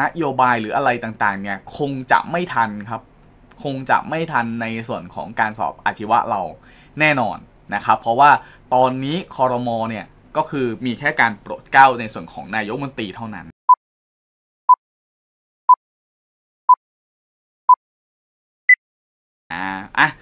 นโยบายหรืออะไรต่างๆเนี่ยคงจะไม่ทันครับคงจะไม่ทันในส่วนของการสอบอาชีวะเราแน่นอนนะครับเพราะว่าตอนนี้ครม.เนี่ยก็คือมีแค่การโปรดเกล้าในส่วนของนายกมนตรีเท่านั้น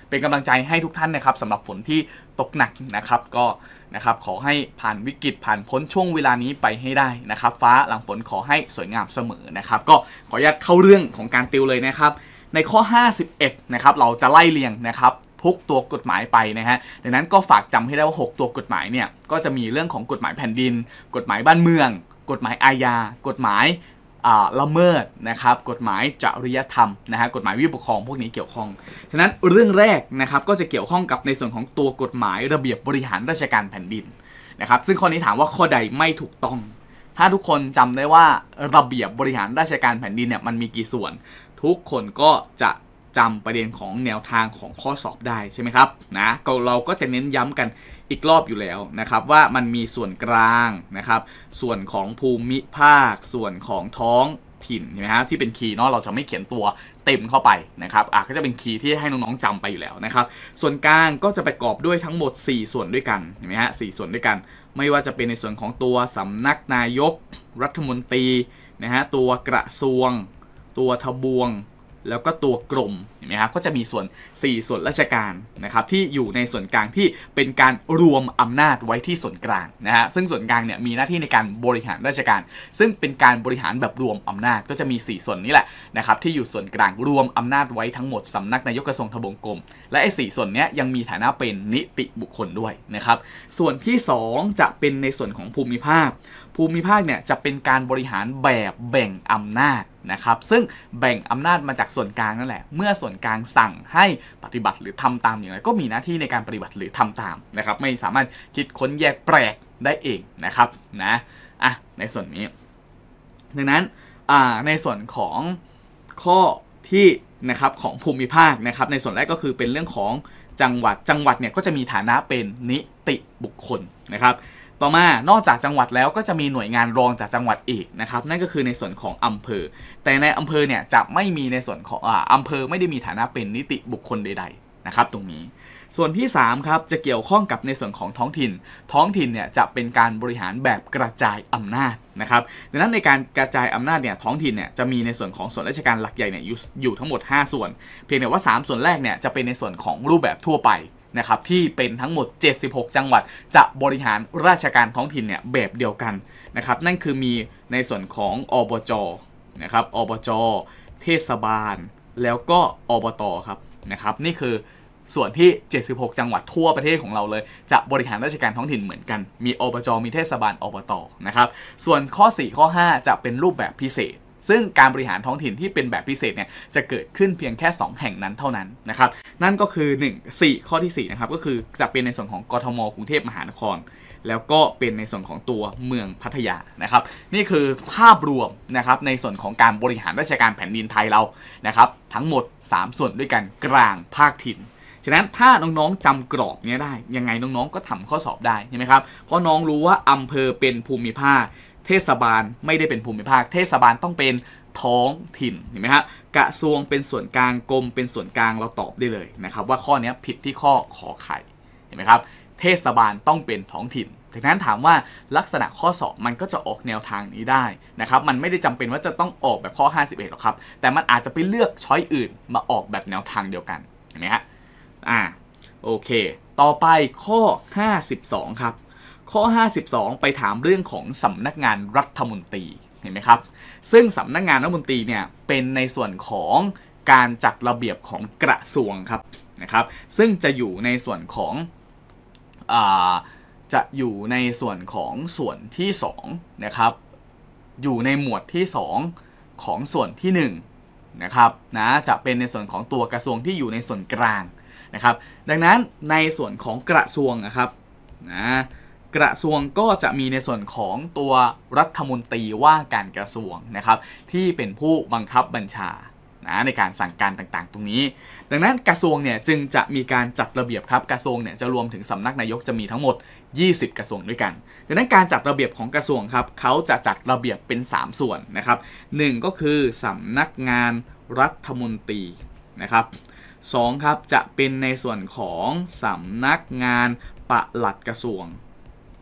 เป็นกำลังใจให้ทุกท่านนะครับสำหรับฝนที่ตกหนักนะครับก็นะครับขอให้ผ่านวิกฤตผ่านพ้นช่วงเวลานี้ไปให้ได้นะครับฟ้าหลังฝนขอให้สวยงามเสมอนะครับก็ขออนุญาตเข้าเรื่องของการติวเลยนะครับในข้อ51นะครับเราจะไล่เรียงนะครับทุกตัวกฎหมายไปนะฮะดังนั้นก็ฝากจำให้ได้ว่า6ตัวกฎหมายเนี่ยก็จะมีเรื่องของกฎหมายแผ่นดินกฎหมายบ้านเมืองกฎหมายอาญากฎหมายละเมิดนะครับกฎหมายจริยธรรมนะฮะกฎหมายวิปกรณ์พวกนี้เกี่ยวข้องฉะนั้นเรื่องแรกนะครับก็จะเกี่ยวข้องกับในส่วนของตัวกฎหมายระเบียบบริหารราชการแผ่นดินนะครับซึ่งข้อนี้ถามว่าข้อใดไม่ถูกต้องถ้าทุกคนจำได้ว่าระเบียบบริหารราชการแผ่นดินเนี่ยมันมีกี่ส่วนทุกคนก็จะจำประเด็นของแนวทางของข้อสอบได้ใช่ไหมครับนะเราก็จะเน้นย้ำกันอีกรอบอยู่แล้วนะครับว่ามันมีส่วนกลางนะครับส่วนของภูมิภาคส่วนของท้องถิ่นใช่ไหมครับที่เป็นคีย์เนาะเราจะไม่เขียนตัวเต็มเข้าไปนะครับก็จะเป็นคีย์ที่ให้น้องๆจำไปอยู่แล้วนะครับส่วนกลางก็จะประกอบด้วยทั้งหมด4ส่วนด้วยกันใช่ไหมฮะ4ส่วนด้วยกันไม่ว่าจะเป็นในส่วนของตัวสำนักนายกรัฐมนตรีนะฮะตัวกระทรวงตัวทบวงแล้วก็ตัวกรมเห็นไหมครับก็จะมีส่วน4ส่วนราชการนะครับที่อยู่ในส่วนกลางที่เป็นการรวมอำนาจไว้ที่ส่วนกลางนะฮะซึ่งส่วนกลางเนี่ยมีหน้าที่ในการบริหารราชการซึ่งเป็นการบริหารแบบรวมอำนาจก็จะมี4ส่วนนี้แหละนะครับที่อยู่ส่วนกลางรวมอำนาจไว้ทั้งหมดสำนักนายกกระทรวงทบวงกรมและไอ้4ส่วนนี้ยังมีฐานะเป็นนิติบุคคลด้วยนะครับส่วนที่2จะเป็นในส่วนของภูมิภาคเนี่ยจะเป็นการบริหารแบบแบ่งอำนาจนะครับซึ่งแบ่งอำนาจมาจากส่วนกลางนั่นแหละเมื่อส่วนกลางสั่งให้ปฏิบัติหรือทำตามอย่างไรก็มีหน้าที่ในการปฏิบัติหรือทำตามนะครับไม่สามารถคิดค้นแยกแปลกได้เองนะครับนะในส่วนนี้ดังนั้นในส่วนของข้อที่นะครับของภูมิภาคนะครับในส่วนแรกก็คือเป็นเรื่องของจังหวัดเนี่ยก็จะมีฐานะเป็นนิติบุคคลนะครับต่อมานอกจากจังหวัดแล้วก็จะมีหน่วยงานรองจากจังหวัดอีกนะครับนั่นก็คือในส่วนของอำเภอแต่ในอำเภอเนี่ยจะไม่มีในส่วนของอำเภอไม่ได้มีฐานะเป็นนิติบุคคลใดๆนะครับตรงนี้ส่วนที่3ครับจะเกี่ยวข้องกับในส่วนของท้องถิ่นเนี่ยจะเป็นการบริหารแบบกระจายอำนาจนะครับดังนั้นในการกระจายอำนาจเนี่ยท้องถิ่นเนี่ยจะมีในส่วนของส่วนราชการหลักใหญ่เนี่ยอยู่ทั้งหมด5ส่วนเพียงแต่ว่า3ส่วนแรกเนี่ยจะเป็นในส่วนของรูปแบบทั่วไปนะครับที่เป็นทั้งหมด76จังหวัดจะบริหารราชการท้องถิ่นเนี่ยแบบเดียวกันนะครับนั่นคือมีในส่วนของอบจ.นะครับอบจ.เทศบาลแล้วก็อบต.ครับนะครับนี่คือส่วนที่76จังหวัดทั่วประเทศของเราเลยจะบริหารราชการท้องถิ่นเหมือนกันมีอบจ.มีเทศบาลอบต.นะครับส่วนข้อ4ข้อ5จะเป็นรูปแบบพิเศษซึ่งการบริหารท้องถิ่นที่เป็นแบบพิเศษเนี่ยจะเกิดขึ้นเพียงแค่2แห่งนั้นเท่านั้นนะครับนั่นก็คือข้อที่4นะครับก็คือจะเป็นในส่วนของกทม.กรุงเทพมหานครแล้วก็เป็นในส่วนของตัวเมืองพัทยานะครับนี่คือภาพรวมนะครับในส่วนของการบริหารราชการแผ่นดินไทยเรานะครับทั้งหมด3ส่วนด้วยกันกลางภาคถิ่นฉะนั้นถ้าน้องๆจำกรอบนี้ได้ยังไงน้องๆก็ทำข้อสอบได้ใช่ไหมครับเพราะน้องรู้ว่าอำเภอเป็นภูมิภาคเทศบาลไม่ได้เป็นภูมิภาคเทศบาลต้องเป็นท้องถิ่นเห็นไหมครับกระทรวงเป็นส่วนกลางกรมเป็นส่วนกลางเราตอบได้เลยนะครับว่าข้อนี้ผิดที่ข้อขอไข่เห็นไหมครับเทศบาลต้องเป็นท้องถิ่นดังนั้นถามว่าลักษณะข้อสอบมันก็จะออกแนวทางนี้ได้นะครับมันไม่ได้จำเป็นว่าจะต้องออกแบบข้อ51หรอกครับแต่มันอาจจะไปเลือกช้อยอื่นมาออกแบบแนวทางเดียวกันเห็นไหมฮะโอเคต่อไปข้อ52ครับข้อ52ไปถามเรื่องของสำนักงานรัฐมนตรีเห็นไหมครับซึ่งสำนักงานรัฐมนตรีเนี่ยเป็นในส่วนของการจัดระเบียบของกระทรวงครับนะครับซึ่งจะอยู่ในส่วนของส่วนที่2นะครับอยู่ในหมวดที่2ของส่วนที่1นะครับนะจะเป็นในส่วนของตัวกระทรวงที่อยู่ในส่วนกลางนะครับดังนั้นในส่วนของกระทรวงนะครับนะกระทรวงก็จะมีในส่วนของตัวรัฐมนตรีว่าการกระทรวงนะครับที่เป็นผู้บังคับบัญชา นะในการสั่งการต่างๆตรงนี้ดังนั้นกระทรวงเนี่ยจึงจะมีการจัดระเบียบครับกระทรวงเนี่ยจะรวมถึงสำนักนายกจะมีทั้งหมด20กระทรวงด้วยกันดังนั้นการจัดระเบียบของกระทรวงครับเขาจะจัดระเบียบเป็น3ส่วนนะครับ1ก็คือสำนักงานรัฐมนตรีนะครับ2ครับจะเป็นในส่วนของสำนักงานปลัดกระทรวง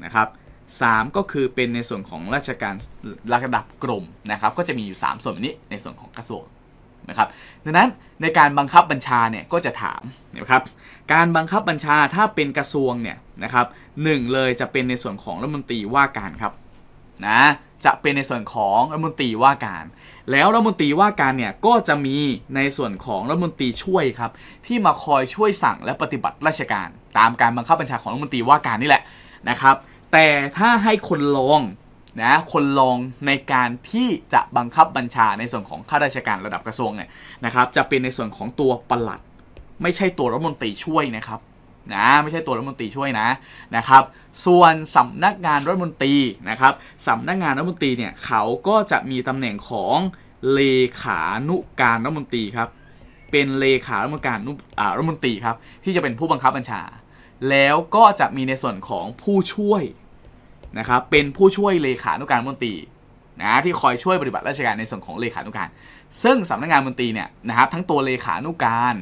นะครับ3ก็คือเป็นในส่วนของราชการระดับกรมนะครับก็จะมีอยู่3ส่วนนี้ในส่วนของกระทรวงนะครับดังนั้นในการบังคับบัญชาเนี่ยก็จะถามนะครับการบังคับบัญชาถ้าเป็นกระทรวงเนี่ยนะครับ1เลยจะเป็นในส่วนของรัฐมนตรีว่าการครับนะจะเป็นในส่วนของรัฐมนตรีว่าการแล้วรัฐมนตรีว่าการเนี่ยก็จะมีในส่วนของรัฐมนตรีช่วยครับที่มาคอยช่วยสั่งและปฏิบัติราชการตามการบังคับบัญชาของรัฐมนตรีว่าการนี่แหละนะครับแต่ถ้าให้คนรองนะคนรองในการที่จะบังคับบัญชาในส่วนของข้าราชการระดับกระทรวงเนี่ยนะครับจะเป็นในส่วนของตัวปลัดไม่ใช่ตัวรัฐมนตรีช่วยนะครับนะไม่ใช่ตัวรัฐมนตรีช่วยนะครับส่วนสำนักงานรัฐมนตรีนะครับสำนักงานรัฐมนตรีเนี่ยเขาก็จะมีตำแหน่งของเลขานุการรัฐมนตรีครับเป็นเลขานุการรัฐมนตรีครับที่จะเป็นผู้บังคับบัญชาแล้วก็จะมีในส่วนของผู้ช่วยนะครับเป็นผู้ช่วยเลขานุการรัฐมนตรีนะที่คอยช่วยปฏิบัติราชการในส่วนของเลขานุการซึ่งสำนักงานรัฐมนตรีเนี่ยนะครับทั้งตัวเลขานุการ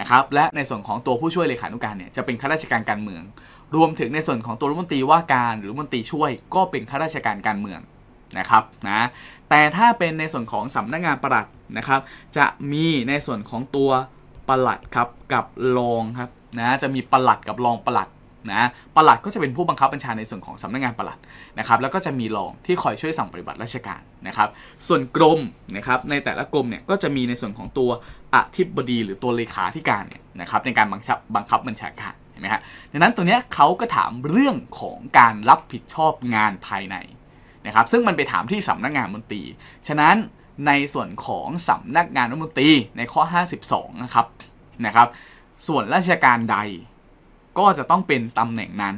นะครับและในส่วนของตัวผู้ช่วยเลขานุการเนี่ยจะเป็นข้าราชการการเมืองรวมถึงในส่วนของตัวรัฐมนตรีว่าการหรือรัฐมนตรีช่วยก็เป็นข้าราชการการเมืองนะครับนะแต่ถ้าเป็นในส่วนของสำนักงานปลัดนะครับจะมีในส่วนของตัวปลัดครับกับรองครับนะจะมีปลัดกับรองปลัดนะปลัดก็จะเป็นผู้บังคับบัญชาในส่วนของสำนักงานปลัดนะครับแล้วก็จะมีรองที่คอยช่วยสั่งปฏิบัติราชการนะครับส่วนกรมนะครับในแต่ละกรมเนี่ยก็จะมีในส่วนของตัวอธิบดีหรือตัวเลขาธิการเนี่ยนะครับในการบังคับบัญชาการเห็นไหมฮะดังนั้นตัวเนี้ยเขาก็ถามเรื่องของการรับผิดชอบงานภายในนะครับซึ่งมันไปถามที่สำนักงานมนตรีฉะนั้นในส่วนของสำนักงานมนตรีในข้อ52นะครับส่วนราชการใดก็จะต้องเป็นตำแหน่งนั้น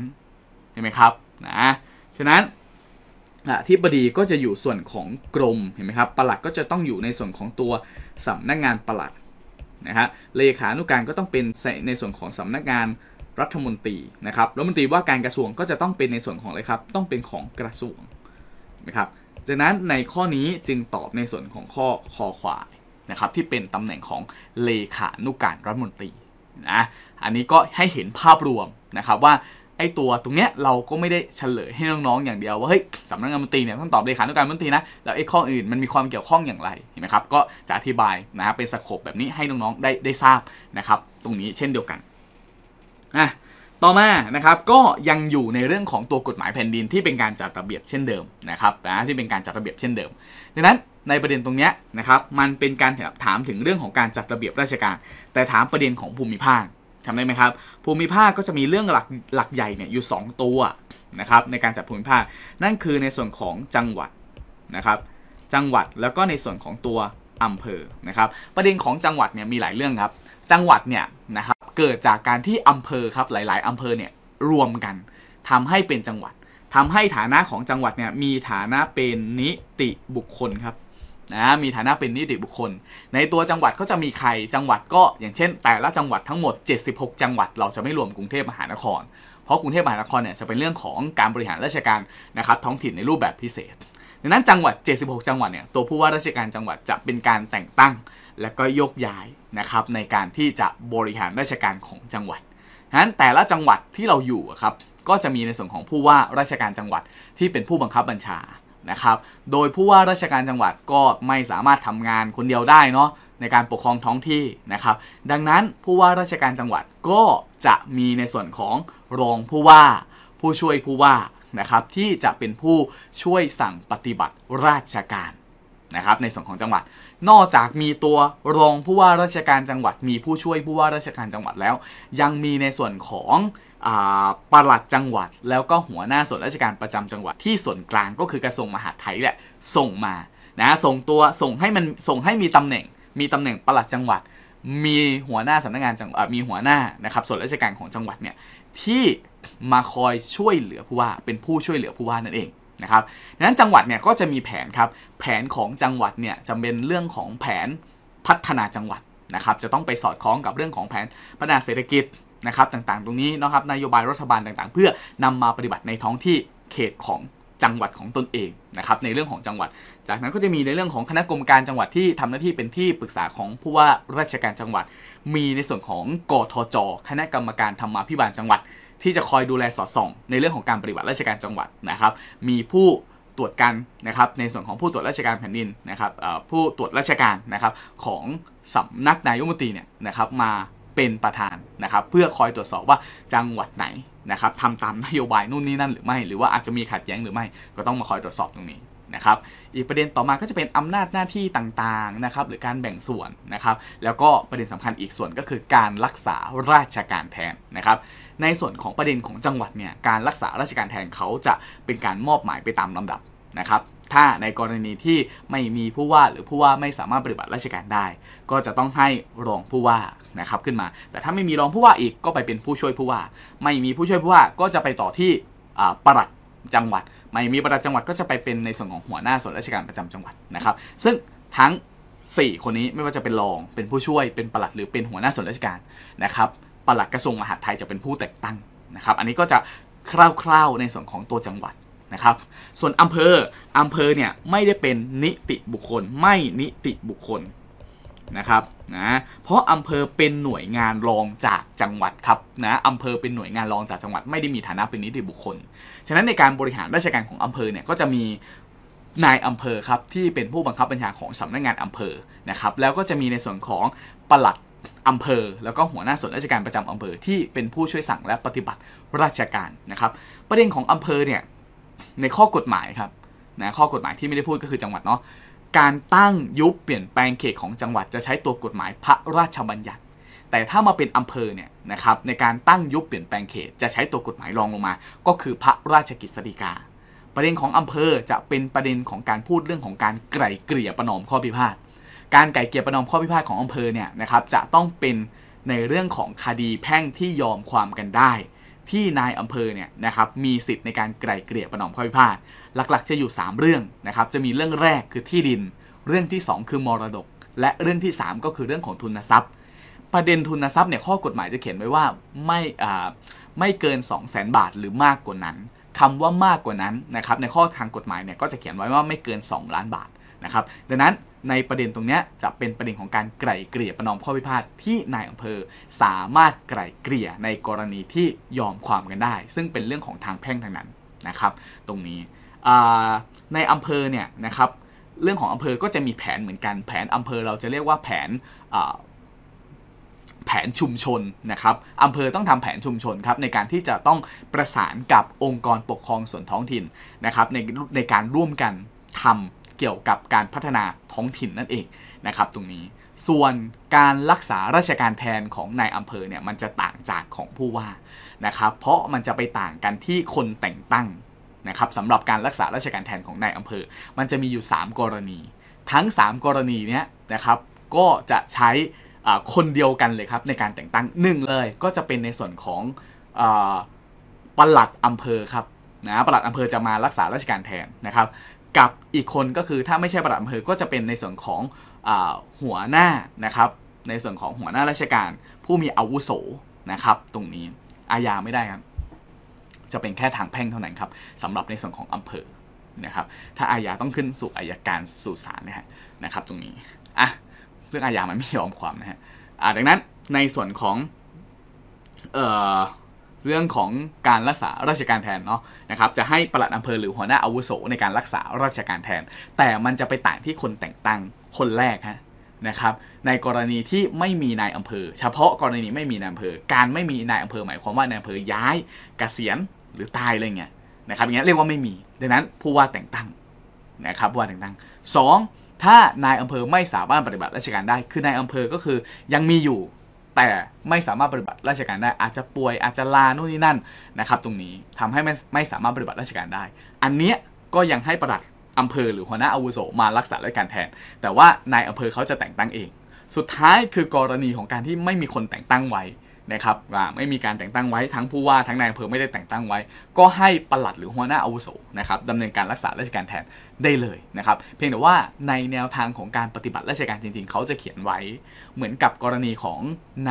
ใช่ไหมครับนะฉะนั้นอธิบดีก็จะอยู่ส่วนของกรมเห็นไหมครับปลัดก็จะต้องอยู่ในส่วนของตัวสำนักงานปลัดนะฮะเลขานุการก็ต้องเป็นในส่วนของสำนักงานรัฐมนตรีนะครับรัฐมนตรีว่าการกระทรวงก็จะต้องเป็นในส่วนของอะไรครับต้องเป็นของกระทรวงนะครับดังนั้นในข้อนี้จึงตอบในส่วนของข้อคอควายนะครับที่เป็นตำแหน่งของเลขานุการรัฐมนตรีนะอันนี้ก็ให้เห็นภาพรวมนะครับว่าไอ้ตัวตรงเนี้ยเราก็ไม่ได้เฉลยให้น้องๆอย่างเดียวว่าเฮ้ยสำนักงานมนตรีเนี่ยต้องตอบเลขานุการมนตรีนะแล้วไอ้ข้ออื่นมันมีความเกี่ยวข้องอย่างไรเห็นไหมครับก็จะอธิบายนะเป็นสโคปแบบนี้ให้น้องๆได้ทราบนะครับตรงนี้เช่นเดียวกันต่อมานะครับก็ยังอยู่ในเรื่องของตัวกฎหมายแผ่นดินที่เป็นการจัดระเบียบเช่นเดิมนะครับที่เป็นการจัดระเบียบเช่นเดิมดังนั้นในประเด็นตรงนี้นะครับมันเป็นการถามถึงเรื่องของการจัดระเบียบราชการแต่ถามประเด็นของภูมิภาคจำได้ไหมครับภูมิภาคก็จะมีเรื่องหลักใหญ่เนี่ยอยู่2ตัวนะครับในการจัดภูมิภาคนั่นคือในส่วนของจังหวัดนะครับจังหวัดแล้วก็ในส่วนของตัวอำเภอนะครับประเด็นของจังหวัดเนี่ยมีหลายเรื่องครับจังหวัดเนี่ยนะครับเกิดจากการที่อำเภอครับหลายๆอำเภอเนี่ยรวมกันทำให้เป็นจังหวัดทำให้ฐานะของจังหวัดเนี่ยมีฐานะเป็นนิติบุคคลครับมีฐานะเป็นนิติบุคคลในตัวจังหวัดก็จะมีใครจังหวัดก็อย่างเช่นแต่ละจังหวัดทั้งหมด76จังหวัดเราจะไม่รวมกรุงเทพมหานครเพราะกรุงเทพมหานครเนี่ยจะเป็นเรื่องของการบริหารราชการนะครับท้องถิ่นในรูปแบบพิเศษดังนั้นจังหวัด76จังหวัดเนี่ยตัวผู้ว่าราชการจังหวัดจะเป็นการแต่งตั้งและก็ยกย้ายนะครับในการที่จะบริหารราชการของจังหวัดดังนั้นแต่ละจังหวัดที่เราอยู่ครับก็จะมีในส่วนของผู้ว่าราชการจังหวัดที่เป็นผู้บังคับบัญชานะครับโดยผู้ว่าราชการจังหวัดก็ไม่สามารถทำงานคนเดียวได้เนาะในการปกครองท้องที่นะครับดังนั้นผู้ว่าราชการจังหวัดก็จะมีในส่วนของรองผู้ว่าผู้ช่วยผู้ว่านะครับที่จะเป็นผู้ช่วยสั่งปฏิบัติราชการนะครับในส่วนของจังหวัดนอกจากมีตัวรองผู้ว่าราชการจังหวัดมีผู้ช่วยผู้ว่าราชการจังหวัดแล้วยังมีในส่วนของปลัดจังหวัดแล้วก็หัวหน้าส่วนราชการประจำจังหวัดที่ส่วนกลางก็คือกระทรวงมหาดไทยแหละส่งมานะส่งให้มีตำแหน่งปลัดจังหวัดมีหัวหน้าสำนักงานจังหวัดมีหัวหน้านะครับส่วนราชการของจังหวัดเนี่ยที่มาคอยช่วยเหลือผู้ว่าเป็นผู้ช่วยเหลือผู้ว่านั่นเองนะครับดังนั้นจังหวัดเนี่ยก็จะมีแผนครับแผนของจังหวัดเนี่ยจะเป็นเรื่องของแผน พัฒนาจังหวัดนะครับจะต้องไปสอดคล้องกับเรื่องของแผนพัฒนาเศรษฐกิจนะครับต่างๆตรงนี้นะครับนโยบายรัฐบาลต่างๆเพื่อนำมาปฏิบัติในท้องที่เขตของจังหวัดของตนเองนะครับในเรื่องของจังหวัดจากนั้นก็จะมีในเรื่องของคณะกรรมการจังหวัดที่ทำหน้าที่เป็นที่ปรึกษาของผู้ว่าราชการจังหวัดมีในส่วนของกทจ.คณะกรรมการธรรมาภิบาลจังหวัดที่จะคอยดูแลสอดส่องในเรื่องของการปฏิบัติราชการจังหวัดนะครับมีผู้ตรวจการนะครับในส่วนของผู้ตรวจราชการแผ่นดินนะครับผู้ตรวจราชการนะครับของสำนักนายกรัฐมนตรีเนี่ยนะครับมาเป็นประธานนะครับเพื่อคอยตรวจสอบว่าจังหวัดไหนนะครับทำตามนโยบายนู่นนี่นั่นหรือไม่หรือว่าอาจจะมีขัดแย้งหรือไม่ก็ต้องมาคอยตรวจสอบตรงนี้นะครับอีกประเด็นต่อมาก็จะเป็นอำนาจหน้าที่ต่างๆนะครับหรือการแบ่งส่วนนะครับแล้วก็ประเด็นสำคัญอีกส่วนก็คือการรักษาราชการแทนนะครับในส่วนของประเด็นของจังหวัดเนี่ยการรักษาราชการแทนเขาจะเป็นการมอบหมายไปตามลำดับนะครับถ้าในกรณีที่ไม่มีผู้ว่าหรือผู้ว่าไม่สามารถปฏิบัติราชการได้ก็จะต้องให้รองผู้ว่านะครับขึ้นมาแต่ถ้าไม่มีรองผู้ว่าอีกก็ไปเป็นผู้ช่วยผู้ว่าไม่มีผู้ช่วยผู้ว่าก็จะไปต่อที่ปลัดจังหวัดไม่มีปลัดจังหวัดก็จะไปเป็นในส่วนของหัวหน้าส่วนราชการประจำจังหวัดนะครับซึ่งทั้ง4คนนี้ไม่ว่าจะเป็นรองเป็นผู้ช่วยเป็นปลัดหรือเป็นหัวหน้าส่วนราชการนะครับปลัดกระทรวงมหาดไทยจะเป็นผู้แต่งตั้งนะครับอันนี้ก็จะคร่าวๆในส่วนของตัวจังหวัดนะครับส่วนอำเภอเนี่ยไม่ได้เป็นนิติบุคคลไม่นิติบุคคลนะครับนะเพราะอำเภอเป็นหน่วยงานรองจากจังหวัดครับนะอำเภอเป็นหน่วยงานรองจากจังหวัดไม่ได้มีฐานะเป็นนิติบุคคลฉะนั้นในการบริหารราชการของอำเภอเนี่ยก็จะมีนายอำเภอครับที่เป็นผู้บังคับบัญชาของสำนักงานอำเภอนะครับแล้วก็จะมีในส่วนของปลัดอำเภอแล้วก็หัวหน้าส่วนราชการประจำอำเภอที่เป็นผู้ช่วยสั่งและปฏิบัติราชการนะครับประเด็นของอำเภอเนี่ยในข้อกฎหมายครับนะข้อกฎหมายที่ไม่ได้พูดก็คือจังหวัดเนาะการตั้งยุบเปลี่ยนแปลงเขตของจังหวัดจะใช้ตัวกฎหมายพระราชบัญญัติแต่ถ้ามาเป็นอำเภอเนี่ยนะครับในการตั้งยุบเปลี่ยนแปลงเขตจะใช้ตัวกฎหมายรองลงมาก็คือพระราชกฤษฎีกาประเด็นของอำเภอจะเป็นประเด็นของการพูดเรื่องของการไกล่เกลี่ยประนอมข้อพิพาทการไกล่เกลี่ยประนอมข้อพิพาทของอำเภอเนี่ยนะครับจะต้องเป็นในเรื่องของคดีแพ่งที่ยอมความกันได้ที่นายอำเภอเนี่ยนะครับมีสิทธิ์ในการไกล่เกลี่ยประนอมข้อพิพาทหลักๆจะอยู่3เรื่องนะครับจะมีเรื่องแรกคือที่ดินเรื่องที่2คือมรดกและเรื่องที่3ก็คือเรื่องของทุนทรัพย์ประเด็นทุนทรัพย์เนี่ยข้อกฎหมายจะเขียนไว้ว่าไม่เกิน 200,000 บาทหรือมากกว่านั้นคำว่ามากกว่านั้นนะครับในข้อทางกฎหมายเนี่ยก็จะเขียนไว้ว่าไม่เกิน2ล้านบาทนะครับดังนั้นในประเด็นตรงนี้จะเป็นประเด็นของการไกล่เกลี่ยประนอมข้อพิพาทที่นายอำเภอสามารถไกล่เกลี่ยในกรณีที่ยอมความกันได้ซึ่งเป็นเรื่องของทางแพ่งทางนั้นนะครับตรงนี้ในอำเภอเนี่ยนะครับเรื่องของอำเภอก็จะมีแผนเหมือนกันแผนอำเภอเราจะเรียกว่าแผนชุมชนนะครับอำเภอต้องทำแผนชุมชนครับในการที่จะต้องประสานกับองค์กรปกครองส่วนท้องถิ่นนะครับในการร่วมกันทำเกี่ยวกับการพัฒนาท้องถิ่นนั่นเองนะครับตรงนี้ส่วนการรักษาราชการแทนของนายอำเภอเนี่ยมันจะต่างจากของผู้ว่านะครับเพราะมันจะไปต่างกันที่คนแต่งตั้งนะครับสำหรับการรักษาราชการแทนของนายอำเภอมันจะมีอยู่3กรณีทั้ง3กรณีนี้นะครับก็จะใช้คนเดียวกันเลยครับในการแต่งตั้ง1เลยก็จะเป็นในส่วนของปลัดอำเภอครับนะปลัดอำเภอจะมารักษาราชการแทนนะครับกับอีกคนก็คือถ้าไม่ใช่ปลัดอำเภอก็จะเป็นในส่วนของหัวหน้านะครับในส่วนของหัวหน้าราชการผู้มีอาวุโสนะครับตรงนี้อาญาไม่ได้ครับจะเป็นแค่ทางแพ่งเท่านั้นครับสำหรับในส่วนของอำเภอนะครับถ้าอาญาต้องขึ้นสู่อัยการสู่ศาลนะครับตรงนี้อ่ะเรื่องอาญามันไม่ยอมความนะฮะดังนั้นในส่วนของเรื่องของการรักษาราชการแทนเนาะนะครับจะให้ปลัดอำเภอหรือหัวหน้าอาวุโสในการรักษาราชการแทนแต่มันจะไปต่างที่คนแต่งตั้งคนแรกฮะนะครับในกรณีที่ไม่มีนายอำเภอเฉพาะกรณีไม่มีนายอำเภอการไม่มีนายอำเภอหมายความว่านายอำเภอย้ายเกษียณหรือตายอะไรเงี้ยนะครับอย่างเงี้ยเรียกว่าไม่มีดังนั้นผู้ว่าแต่งตั้งนะครับผู้ว่าแต่งตั้ง2ถ้านายอำเภอไม่สามารถปฏิบัติราชการได้คือนายอำเภอก็คือยังมีอยู่แต่ไม่สามารถปฏิบัติราชการได้อาจจะป่วยอาจจะลาโน่นนี่นั่นนะครับตรงนี้ทำให้ไม่สามารถปฏิบัติราชการได้อันเนี้ยก็ยังให้ปลัดอำเภอหรือหัวหน้าอาวุโสมารักษาราชการแทนแต่ว่านายอำเภอเขาจะแต่งตั้งเองสุดท้ายคือกรณีของการที่ไม่มีคนแต่งตั้งไว้ นะครับไม่มีการแต่งตั้งไว้ทั้งผู้ว่าทั้งนายอำเภอไม่ได้แต่งตั้งไว้ก็ให้ปลัดหรือหัวหน้าอาวุโสนะครับดำเนินการรักษาราชการแทนได้เลยนะครับเพียงแต่ว่าในแนวทางของการปฏิบัติราชการจริงๆเขาจะเขียนไว้เหมือนกับกรณีของ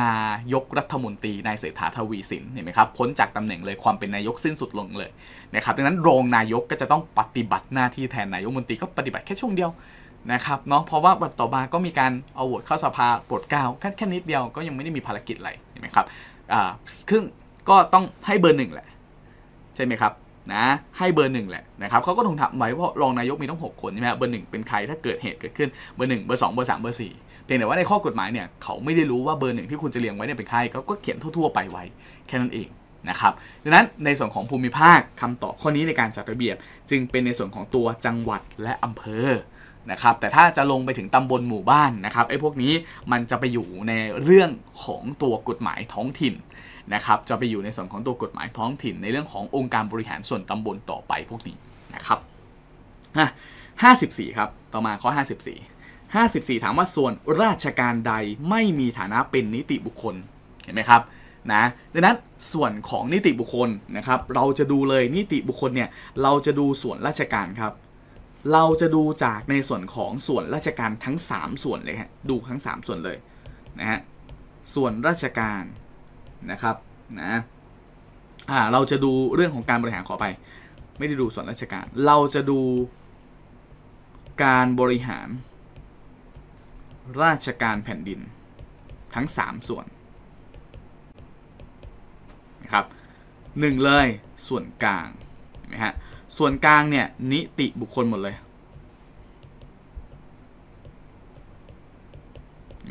นายกรัฐมนตรีนายเศรษฐาทวีสินเห็นไหมครับพ้นจากตำแหน่งเลยความเป็นนายกสิ้นสุดลงเลยนะครับดังนั้นรองนายกก็จะต้องปฏิบัติหน้าที่แทนนายกมนตรีก็ปฏิบัติแค่ช่วงเดียวนะครับเนาะเพราะว่าวันต่อมาก็มีการเอาโหวตเข้าสภาโปรดเกล้าแค่นิดเดียวก็ยังไม่ได้มีภารกิจอะไรเห็นไหมครับครึ่งก็ต้องให้เบอร์หนึ่งแหละใช่ไหมครับนะให้เบอร์หนึ่งแหละนะครับเขาก็ต้องทำไว้เพราะรองนายกมีต้อง6คนใช่ไหมเบอร์หนึ่งเป็นใครถ้าเกิดเหตุเกิดขึ้นเบอร์หนึ่งเบอร์สองเบอร์สามเบอร์สี่เพียงแต่ว่าในข้อกฎหมายเนี่ยเขาไม่ได้รู้ว่าเบอร์หนึ่งที่คุณจะเรียงไว้เนี่ยเป็นใครเขาก็เขียนทั่วๆไปไว้แค่นั้นเองนะครับดังนั้นในส่วนของภูมิภาคคำตอบข้อนี้ในการจัดระเบียบจึงเป็นในส่วนของตัวจังหวัดและอำเภอนะครับแต่ถ้าจะลงไปถึงตำบลหมู่บ้านนะครับไอ้พวกนี้มันจะไปอยู่ในเรื่องของตัวกฎหมายท้องถิ่นนะครับจะไปอยู่ในส่วนของตัวกฎหมายท้องถิ่นในเรื่องขององค์การบริหารส่วนตำบลต่อไปพวกนี้นะครับ54ครับต่อมาข้อ54ถามว่าส่วนราชการใดไม่มีฐานะเป็นนิติบุคคลเห็นไหมครับนะดังนั้นส่วนของนิติบุคคลนะครับเราจะดูเลยนิติบุคคลเนี่ยเราจะดูส่วนราชการครับเราจะดูจากในส่วนของส่วนราชการทั้ง3ส่วนเลยฮะดูทั้ง3ส่วนเลยนะฮะส่วนราชการนะครับนะเราจะดูเรื่องของการบริหารขอไปไม่ได้ดูส่วนราชการเราจะดูการบริหารราชการแผ่นดินทั้ง3ส่วนนะครับ1เลยส่วนกลางเห็นไหมฮะส่วนกลางเนี่ยนิติบุคคลหมดเลย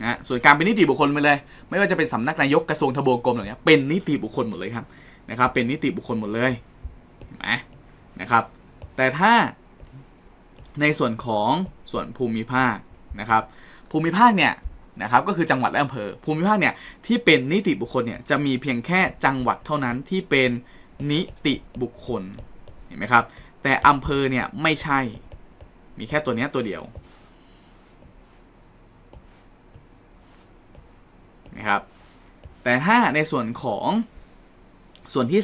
นะส่วนกลางเป็นนิติบุคคลไปเลยไม่ว่าจะเป็นสำนักนายกกระทรวงทบวงกรมอะไรเงี้ยเป็นนิติบุคคลหมดเลยครับนะครับเป็นนิติบุคคลหมดเลยนะครับแต่ถ้าในส่วนของส่วนภูมิภาคนะครับภูมิภาคเนี่ยนะครับก็คือจังหวัดและอำเภอภูมิภาคเนี่ยที่เป็นนิติบุคคลเนี่ยจะมีเพียงแค่จังหวัดเท่านั้นที่เป็นนิติบุคคลเห็นไหมครับแต่อำเภอเนี่ยไม่ใช่มีแค่ตัวนี้ตัวเดียวนะครับแต่ถ้าในส่วนของส่วนที่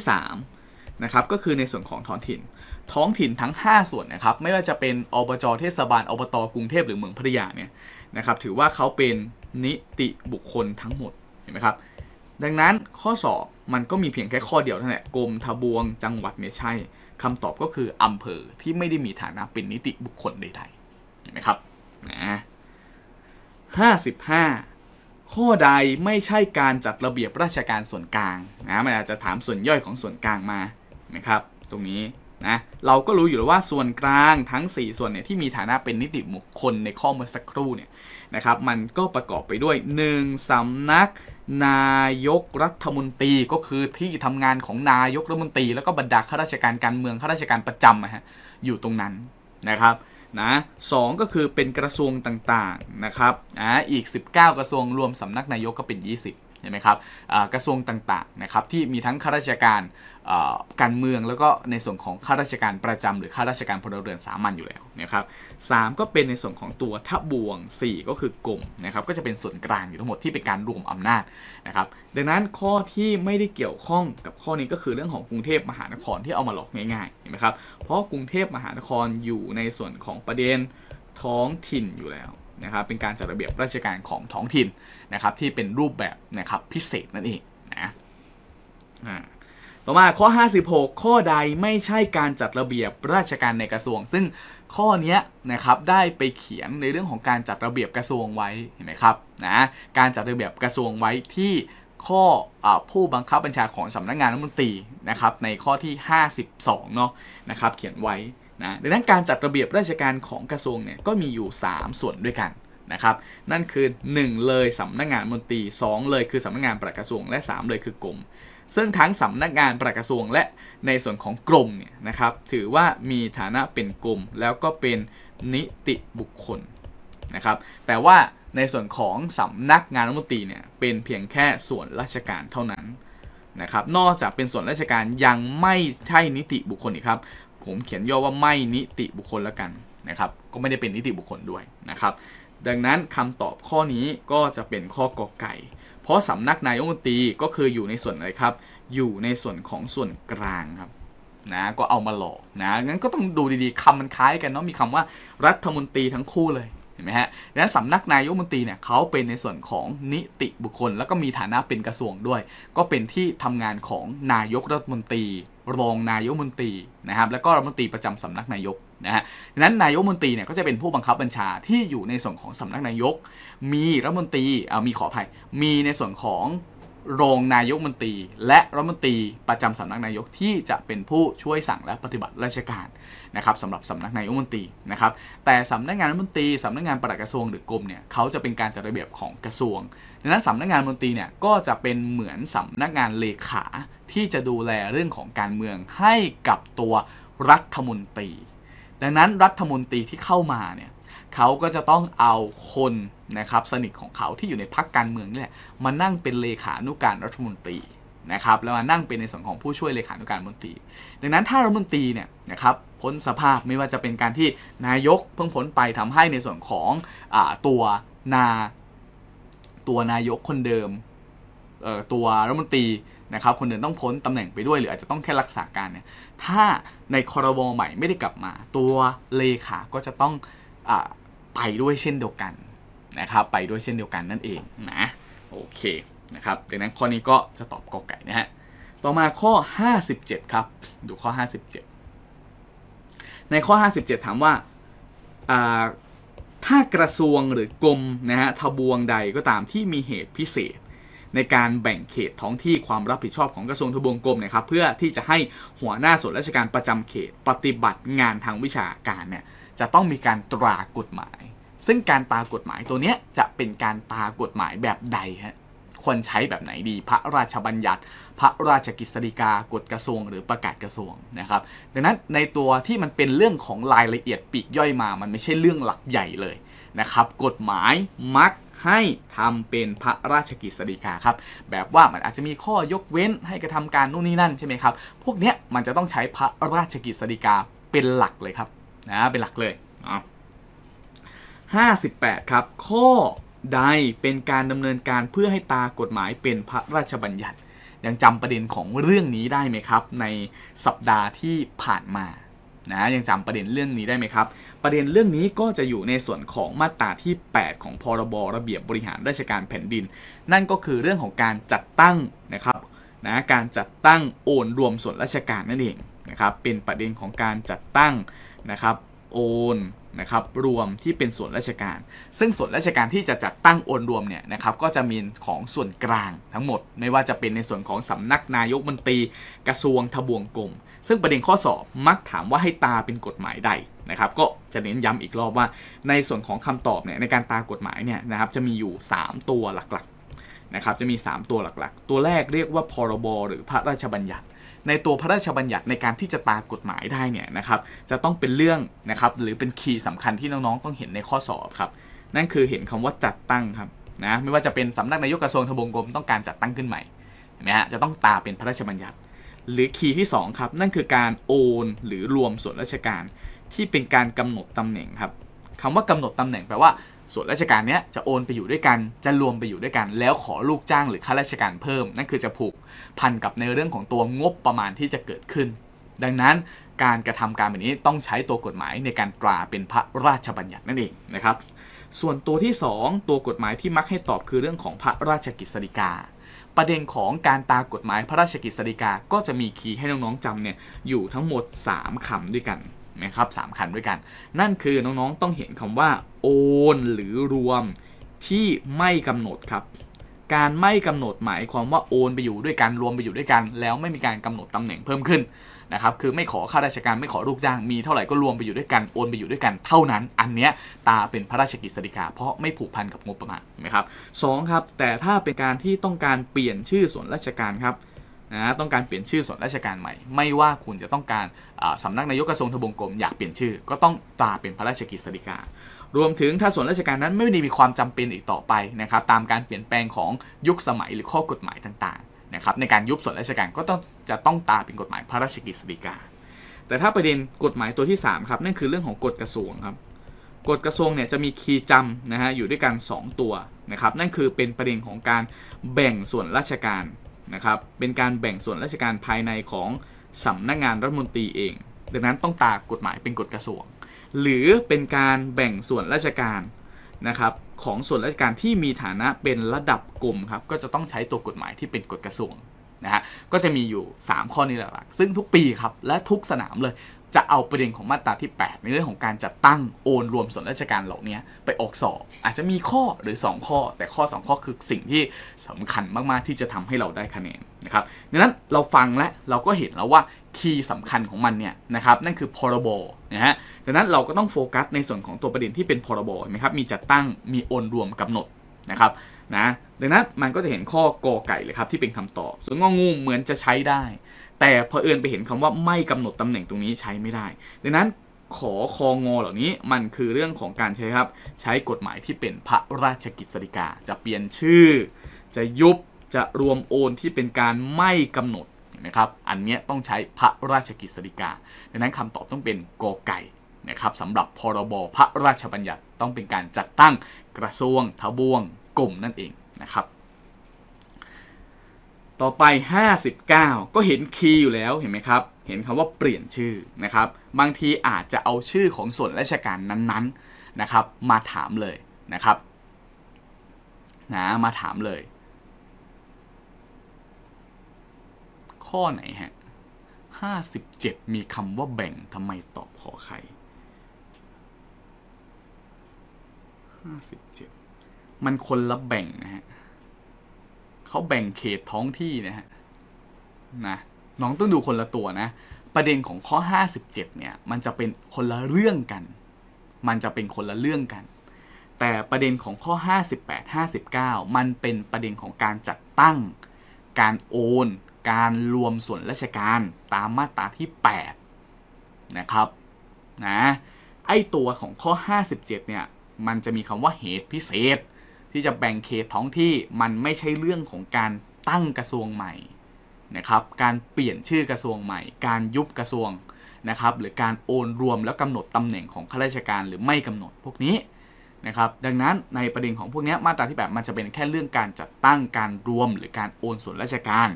3นะครับก็คือในส่วนของท้องถิ่นทั้ง5ส่วนนะครับไม่ว่าจะเป็นอบจ.เทศบาลอบต.กรุงเทพหรือเมืองพัทยาเนี่ยนะครับถือว่าเขาเป็นนิติบุคคลทั้งหมดเห็นไหมครับดังนั้นข้อสอบมันก็มีเพียงแค่ข้อเดียวเท่านั้นกรมทบวงจังหวัดเนี่ยใช่คำตอบก็คืออำเภอที่ไม่ได้มีฐานะเป็นนิติบุคคลใดๆเห็นไหมครับ55ข้อใดไม่ใช่การจัดระเบียบราชการส่วนกลางนะมันอาจจะถามส่วนย่อยของส่วนกลางมาเห็นไหมครับตรงนี้นะเราก็รู้อยู่แล้วว่าส่วนกลางทั้ง4ส่วนเนี่ยที่มีฐานะเป็นนิติบุคคลในข้อมูลสักครู่เนี่ยนะครับมันก็ประกอบไปด้วย1สำนักนายกรัฐมนตรีก็คือที่ทำงานของนายกรัฐมนตรีแล้วก็บรรดาข้าราชการการเมืองข้าราชการประจำนะฮะอยู่ตรงนั้นนะครับนะ2ก็คือเป็นกระทรวงต่างๆนะครับอีก19กระทรวงรวมสำนักนายกก็เป็น20เห็นไหมครับกระทรวงต่างๆนะครับที่มีทั้งข้าราชการการเมืองแล้วก็ในส่วนของข้าราชการประจำหรือข้าราชการพลเรือนสามัญอยู่แล้วนะครับ3ก็เป็นในส่วนของตัวทบวง4ก็คือกรมนะครับก็จะเป็นส่วนกลางอยู่ทั้งหมดที่เป็นการรวมอำนาจนะครับดังนั้นข้อที่ไม่ได้เกี่ยวข้องกับข้อนี้ก็คือเรื่องของกรุงเทพมหานครที่เอามาหลอกง่ายๆเห็นไหมครับเพราะกรุงเทพมหานครอยู่ในส่วนของประเด็นท้องถิ่นอยู่แล้วนะครับเป็นการจัดระเบียบราชการของท้องถิ่นนะครับที่เป็นรูปแบบนะครับพิเศษนั่นเองนะต่อมาข้อ56ข้อใดไม่ใช่การจัดระเบียบราชการในกระทรวงซึ่งข้อนี้นะครับได้ไปเขียนในเรื่องของการจัดระเบียบกระทรวงไว้เห็นไหมครับนะการจัดระเบียบกระทรวงไว้ที่ข้อผู้บังคับบัญชาของสำนักงานรัฐมนตรีนะครับในข้อที่52เนาะนะครับเขียนไว้นะดังนั้นการจัดระเบียบราชการของกระทรวงเนี่ยก็มีอยู่3ส่วนด้วยกันนะครับนั่นคือ1เลยสำนักงานมนตรี2เลยคือสำนักงานปลัดกระทรวงและ3เลยคือกรมซึ่งทั้งสำนักงานปลัดกระทรวงและในส่วนของกรมเนี่ยนะครับถือว่ามีฐานะเป็นกรมแล้วก็เป็นนิติบุคคลนะครับแต่ว่าในส่วนของสำนักงานมนตรีเนี่ยเป็นเพียงแค่ส่วนราชการเท่านั้นนะครับนอกจากเป็นส่วนราชการยังไม่ใช่นิติบุคคลอีกครับผมเขียนย่อว่าไม่นิติบุคคลแล้วกันนะครับก็ไม่ได้เป็นนิติบุคคลด้วยนะครับดังนั้นคำตอบข้อนี้ก็จะเป็นข้อกไก่พ ราะสำนักนายกรัฐมนตรีก็คืออยู่ในส่วนอะไรครับอยู่ในส่วนของส่วนกลางครับนะก็เอามาหลอกนะงั้นก็ต้องดูดีๆคำมันคล้ายกันเนาะมีคำว่ารัฐมนตรีทั้งคู่เลยเห็นไหมฮะดังนั้นสำนักนายกรัฐมนตรีเนี่ยเขาเป็นในส่วนของนิติบุคคลแล้วก็มีฐานะเป็นกระทรวงด้วยก็เป็นที่ทำงานของนายกรัฐมนตรีรองนายกรัฐมนตรีนะครับแล้วก็รัฐมนตรีประจำสำนักนายกนะฮะดังนั้นนายกรัฐมนตรีเนี่ยก็จะเป็นผู้บังคับบัญชาที่อยู่ในส่วนของสำนักนายกมีรัฐมนตรีมีขออภัยมีในส่วนของรองนายกรัฐมนตรีและรัฐมนตรีประจำสำนักนายกที่จะเป็นผู้ช่วยสั่งและปฏิบัติราชการนะครับสำหรับสำนักนายกรัฐมนตรีนะครับแต่สำนักงานรัฐมนตรีสำนักงานปลัดกระทรวงหรือกรมเนี่ยเขาจะเป็นการจัดระเบียบของกระทรวงดังนั้นสำนักงานรัฐมนตรีเนี่ยก็จะเป็นเหมือนสำนักงานเลขาที่จะดูแลเรื่องของการเมืองให้กับตัวรัฐมนตรีดังนั้นรัฐมนตรีที่เข้ามาเนี่ยเขาก็จะต้องเอาคนนะครับสนิทของเขาที่อยู่ในพรรคการเมืองนี่แหละมานั่งเป็นเลขานุการรัฐมนตรีนะครับแล้วมานั่งเป็นในส่วนของผู้ช่วยเลขานุการรัฐมนตรีดังนั้นถ้ารัฐมนตรีเนี่ยนะครับพ้นสภาพไม่ว่าจะเป็นการที่นายกเพิ่งพ้นไปทำให้ในส่วนของตัวนายกคนเดิมตัวรัฐมนตรีนะครับคนเดิมต้องพ้นตำแหน่งไปด้วยหรืออาจจะต้องแค่รักษาการเนี่ยถ้าในครม.ใหม่ไม่ได้กลับมาตัวเลขาก็จะต้องไปด้วยเช่นเดียวกันนะครับไปด้วยเช่นเดียวกันนั่นเองนะโอเคนะครับดังนั้นข้อนี้ก็จะตอบกอไก่นะฮะต่อมาข้อ57ครับดูข้อ57ในข้อ57ถามว่าถ้ากระทรวงหรือกรมนะฮะทบวงใดก็ตามที่มีเหตุพิเศษในการแบ่งเขตท้องที่ความรับผิดชอบของกระทรวงทบวงกรมนะครับเพื่อที่จะให้หัวหน้าส่วนราชการประจำเขตปฏิบัติงานทางวิชาการเนี่ยจะต้องมีการตรากฎหมายซึ่งการตรากฎหมายตัวนี้จะเป็นการตรากฎหมายแบบใดฮะควรใช้แบบไหนดีพระราชบัญญัติพระราชกฤษฎีกากฎกระทรวงหรือประกาศกระทรวงนะครับดังนั้นในตัวที่มันเป็นเรื่องของรายละเอียดปีกย่อยมามันไม่ใช่เรื่องหลักใหญ่เลยนะครับกฎหมายมักให้ทำเป็นพระราชกฤษฎีกาครับแบบว่ามันอาจจะมีข้อยกเว้นให้กระทำการนู่นนี่นั่นใช่ไหมครับพวกเนี้ยมันจะต้องใช้พระราชกฤษฎีกาเป็นหลักเลยครับนะเป็นหลักเลย58ครับข้อใดเป็นการดำเนินการเพื่อให้ตากฎหมายเป็นพระราชบัญญัติยังจำประเด็นของเรื่องนี้ได้ไหมครับในสัปดาห์ที่ผ่านมานะยังจำประเด็นเรื่องนี้ได้ไหมครับประเด็นเรื่องนี้ก็จะอยู่ในส่วนของมาตราที่8ของพรบระเบียบบริหารราชการแผ่นดินนั่นก็คือเรื่องของการจัดตั้งนะครับนะการจัดตั้งโอนรวมส่วนราชการนั่นเองนะครับเป็นประเด็นของการจัดตั้งนะครับโอนนะครับรวมที่เป็นส่วนราชการซึ่งส่วนราชการที่จะจัดตั้งโอนรวมเนี่ยนะครับก็จะมีของส่วนกลางทั้งหมดไม่ว่าจะเป็นในส่วนของสำนักนายกรัฐมนตรีกระทรวงทบวงกรมซึ่งประเด็นข้อสอบมักถามว่าให้ตาเป็นกฎหมายใดนะครับก็จะเน้นย้ำอีกรอบว่าในส่วนของคำตอบเนี่ยในการตากฎหมายเนี่ยนะครับจะมีอยู่3ตัวหลักๆนะครับจะมี3ตัวหลักๆตัวแรกเรียกว่าพรบหรือพระราชบัญญัติในตัวพระราชบัญญัติในการที่จะตากฎหมายได้เนี่ยนะครับจะต้องเป็นเรื่องนะครับหรือเป็นคีย์สำคัญที่น้องๆต้องเห็นในข้อสอบครับนั่นคือเห็นคำว่าจัดตั้งครับนะไม่ว่าจะเป็นสำนักนายกกระทรวงทบวงกรมต้องการจัดตั้งขึ้นใหม่เห็นไหมฮะจะต้องตาเป็นพระราชบัญญัติหรือคีย์ที่2ครับนั่นคือการโอนหรือรวมส่วนราชการที่เป็นการกำหนดตำแหน่งครับคำว่ากำหนดตำแหน่งแปลว่าส่วนราชการเนี้ยจะโอนไปอยู่ด้วยกันจะรวมไปอยู่ด้วยกันแล้วขอลูกจ้างหรือข้าราชการเพิ่มนั่นคือจะผูกพันกับในเรื่องของตัวงบประมาณที่จะเกิดขึ้นดังนั้นการกระทำการแบบนี้ต้องใช้ตัวกฎหมายในการตราเป็นพระราชบัญญัตินั่นเองนะครับส่วนตัวที่2ตัวกฎหมายที่มักให้ตอบคือเรื่องของพระราชกฤษฎีกาประเด็นของการตากฎหมายพระราชกฤษฎีกาก็จะมีคีย์ให้น้องๆจำเนี่ยอยู่ทั้งหมด3คำด้วยกันนะครับ3คำด้วยกันนั่นคือน้องๆต้องเห็นคำว่าโอนหรือรวมที่ไม่กำหนดครับการไม่กำหนดหมายความว่าโอนไปอยู่ด้วยกันรวมไปอยู่ด้วยกันแล้วไม่มีการกำหนดตำแหน่งเพิ่มขึ้นนะครับคือไม่ขอข้าราชการไม่ขอลูกจ้างมีเท่าไหร่ก็รวมไปอยู่ด้วยกันโอนไปอยู่ด้วยกันเท่านั้นอันเนี้ยตาเป็นพระราชกฤษฎีกาเพราะไม่ผูกพันกับงบประมาณนะครับ2ครับแต่ถ้าเป็นการที่ต้องการเปลี่ยนชื่อส่วนราชการครับนะต้องการเปลี่ยนชื่อส่วนราชการใหม่ไม่ว่าคุณจะต้องการสำนักนายกกระทรวงทบวงกรมอยากเปลี่ยนชื่อก็ต้องตราเป็นพระราชกฤษฎีการวมถึงถ้าส่วนราชการนั้นไม่ได้มีความจำเป็นอีกต่อไปนะครับตามการเปลี่ยนแปลงของยุคสมัยหรือข้อกฎหมายต่างๆนะครับในการยุบส่วนราชการก็จะต้องตราเป็นกฎหมายพระราชกฤษฎีกาแต่ถ้าประเด็นกฎหมายตัวที่3ครับนั่นคือเรื่องของกฎกระทรวงครับ กฎกระทรวงเนี่ยจะมีคีย์จำนะฮะอยู่ด้วยกัน2ตัวนะครับนั่นคือเป็นประเด็นของการแบ่งส่วนราชการนะครับเป็นการแบ่งส่วนราชการภายในของสำนักงานรัฐมนตรีเองดังนั้นต้องตากฎหมายเป็นกฎกระทรวงหรือเป็นการแบ่งส่วนราชการนะครับของส่วนราชการที่มีฐานะเป็นระดับกรมครับก็จะต้องใช้ตัวกฎหมายที่เป็นกฎกระทรวงนะฮะก็จะมีอยู่3ข้อนี้หลักๆซึ่งทุกปีครับและทุกสนามเลยจะเอาประเด็นของมาตราที่8ในเรื่องของการจัดตั้งโอนรวมส่วนราชการเหล่านี้ไปออกสอบอาจจะมีข้อหรือ2ข้อแต่ข้อ2ข้อคือสิ่งที่สำคัญมากๆที่จะทำให้เราได้คะแนนนะครับดังนั้นเราฟังและเราก็เห็นแล้วว่าคีย์สำคัญของมันเนี่ยนะครับนั่นคือพรบนะฮะดังนั้นเราก็ต้องโฟกัสในส่วนของตัวประเด็นที่เป็นพรบนะครับมีจัดตั้งมีโอนรวมกำหนดนะครับนะดังนั้นมันก็จะเห็นข้อกอไก่เลยครับที่เป็นคำตอบส่วนงองูเหมือนจะใช้ได้แต่เผอิญไปเห็นคำว่าไม่กำหนดตำแหน่งตรงนี้ใช้ไม่ได้ดังนั้นขอคองอเหล่านี้มันคือเรื่องของการใช้ครับใช้กฎหมายที่เป็นพระราชกฤษฎีกาจะเปลี่ยนชื่อจะยุบจะรวมโอนที่เป็นการไม่กำหนดนะครับอันนี้ต้องใช้พระราชกฤษฎีกาดังนั้นคำตอบต้องเป็นกอไก่นะครับสำหรับพรบพระราชบัญญัติต้องเป็นการจัดตั้งกระทรวงทบวงกรมนั่นเองนะครับต่อไป59ก็เห็นคีย์อยู่แล้วเห็นไหมครับเห็นคำว่าเปลี่ยนชื่อนะครับบางทีอาจจะเอาชื่อของส่วนราชการนั้นๆนะครับมาถามเลยนะครับนะมาถามเลยข้อไหนฮะ57มีคำว่าแบ่งทำไมตอบขอไข่57มันคนละแบ่งนะฮะเขาแบ่งเขตท้องที่นะฮะนะน้องต้องดูคนละตัวนะประเด็นของข้อ57เนี่ยมันจะเป็นคนละเรื่องกันแต่ประเด็นของข้อ58-59มันเป็นประเด็นของการจัดตั้งการโอนการรวมส่วนราชการตามมาตราที่8นะครับนะไอตัวของข้อ57เนี่ยมันจะมีคำว่าเหตุพิเศษที่จะแบ่งเขตท้องที่มันไม่ใช่เรื่องของการตั้งกระทรวงใหม่นะครับการเปลี่ยนชื่อกระทรวงใหม่การยุบกระทรวงนะครับหรือการโอนรวมแล้วกำหนดตำแหน่งของข้าราชการหรือไม่กำหนดพวกนี้นะครับดังนั้นในประเด็นของพวกนี้มาตราที่8มันจะเป็นแค่เรื่องการจัดตั้งการรวมหรือการโอนส่วนราชการ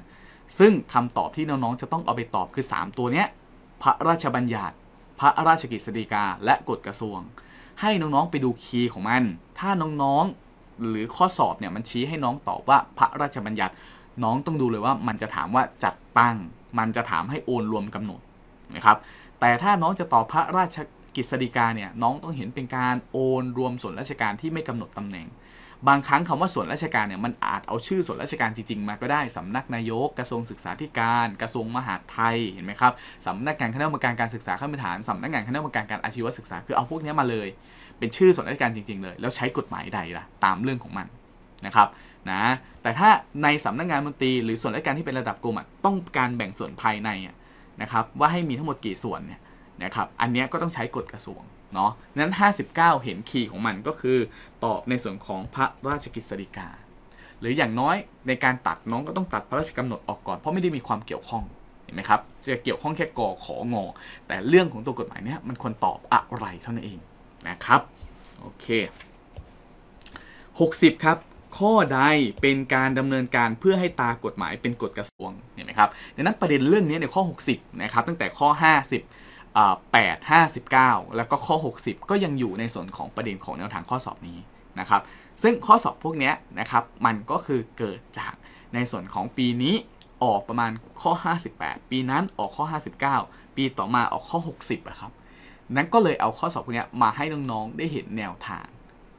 ซึ่งคำตอบที่น้องๆจะต้องเอาไปตอบคือ3ตัวนี้พระราชบัญญัติพระราชกฤษฎีกาและกฎกระทรวงให้น้องๆไปดูคีย์ของมันถ้าน้องหรือข้อสอบเนี่ยมันชี้ให้น้องตอบว่าพระราชบัญญัติน้องต้องดูเลยว่ามันจะถามว่าจัดตั้งมันจะถามให้โอนรวมกำหนดนะครับแต่ถ้าน้องจะตอบพระราชกฤษฎีกาเนี่ยน้องต้องเห็นเป็นการโอนรวมส่วนราชการที่ไม่กำหนดตำแหน่งบางครั้งคำว่าส่วนราชการเนี่ยมันอาจเอาชื่อส่วนราชการจริงๆมาก็ได้สำนักนายกกระทรวงศึกษาธิการกระทรวงมหาดไทยเห็นไหมครับสำนักงานคณะกรรมการการศึกษาขั้นพื้นฐานสำนักงานคณะกรรมการการอาชีวศึกษาคือเอาพวกนี้มาเลยเป็นชื่อส่วนราชการจริงๆเลยแล้วใช้กฎหมายใดล่ะตามเรื่องของมันนะครับนะแต่ถ้าในสำนักงานมนตรีหรือส่วนราชการที่เป็นระดับกรมต้องการแบ่งส่วนภายในนะครับว่าให้มีทั้งหมดกี่ส่วนเนี่ยนะครับอันนี้ก็ต้องใช้กฎกระทรวงเนาะนั้น59เห็นคีย์ของมันก็คือตอบในส่วนของพระราชกฤษฎีกาหรืออย่างน้อยในการตัดน้องก็ต้องตัดพระราชกำหนดออกก่อนเพราะไม่ได้มีความเกี่ยวข้องเห็นไหมครับจะเกี่ยวข้องแค่กอขงอแต่เรื่องของตัวกฎหมายเนี้ยมันควรตอบอะไรเท่านั้นเองนะครับโอเค60ครับข้อใดเป็นการดำเนินการเพื่อให้ตากฎหมายเป็นกฎกระทรวงเห็นไหมครับดังนั้นประเด็นเรื่องนี้ในข้อ60นะครับตั้งแต่ข้อ58-59แล้วก็ข้อ60ก็ยังอยู่ในส่วนของประเด็นของแนวทางข้อสอบนี้นะครับซึ่งข้อสอบพวกนี้นะครับมันก็คือเกิดจากในส่วนของปีนี้ออกประมาณข้อ58ปีนั้นออกข้อ59ปีต่อมาออกข้อ60อะครับนั้นก็เลยเอาข้อสอบพวกนี้มาให้น้องๆได้เห็นแนวทาง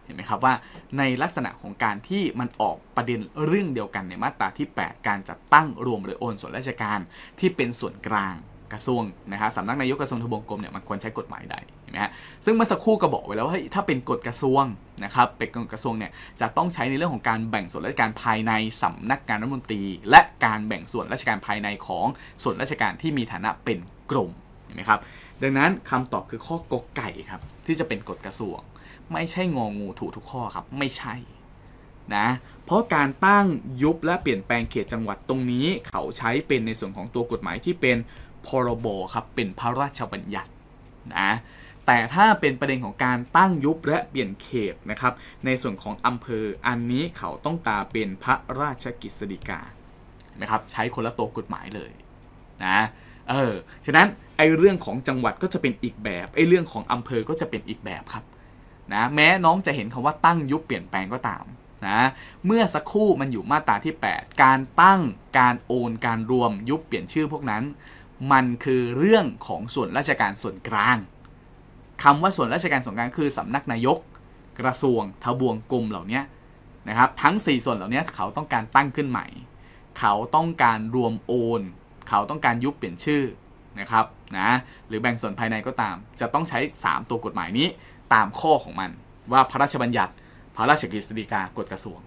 เห็นไหมครับว่าในลักษณะของการที่มันออกประเด็นเรื่องเดียวกันในมาตราที่8การจัดตั้งรวมหรือโอนส่วนราชการที่เป็นส่วนกลางกระทรวงนะครับสำนักนายกกระทรวงทบวงกรมเนี่ยมันควรใช้กฎหมายใดเห็นไหมฮะซึ่งเมื่อสักครู่ก็บอกไว้แล้วว่าถ้าเป็นกฎกระทรวงนะครับเป็นกฎกระทรวงเนี่ยจะต้องใช้ในเรื่องของการแบ่งส่วนราชการภายในสำนักงานรัฐมนตรีและการแบ่งส่วนราชการภายในของส่วนราชการที่มีฐานะเป็นกรมเห็นไหมครับดังนั้นคำตอบคือข้อกไก่ครับที่จะเป็นกฎกระทรวงไม่ใช่งองูถูกทุกข้อครับไม่ใช่นะเพราะการตั้งยุบและเปลี่ยนแปลงเขตจังหวัดตรงนี้เขาใช้เป็นในส่วนของตัวกฎหมายที่เป็นพรบครับเป็นพระราชบัญญัตินะ แต่ถ้าเป็นประเด็นของการตั้งยุบและเปลี่ยนเขตนะครับในส่วนของอำเภออันนี้เขาต้องตาเป็นพระราชกฤษฎีกานะครับใช้คนละตัวกฎหมายเลยนะฉะนั้นไอ้เรื่องของจังหวัดก็จะเป็นอีกแบบไอ้เรื่องของอำเภอก็จะเป็นอีกแบบครับนะแม้น้องจะเห็นคำว่าตั้งยุบเปลี่ยนแปลงก็ตามนะเมื่อสักครู่มันอยู่มาตราที่8การตั้งการโอนการรวมยุบเปลี่ยนชื่อพวกนั้นมันคือเรื่องของส่วนราชการส่วนกลางคำว่าส่วนราชการส่วนกลางคือสำนักนายกกระทรวงทบวงกรมเหล่านี้นะครับทั้ง4ส่วนเหล่านี้เขาต้องการตั้งขึ้นใหม่เขาต้องการรวมโอนเขาต้องการยุบเปลี่ยนชื่อนะครับนะหรือแบ่งส่วนภายในก็ตามจะต้องใช้3ตัวกฎหมายนี้ตามข้อของมันว่าพระราชบัญญัติพระราชกฤษฎีกากฎกระทรวง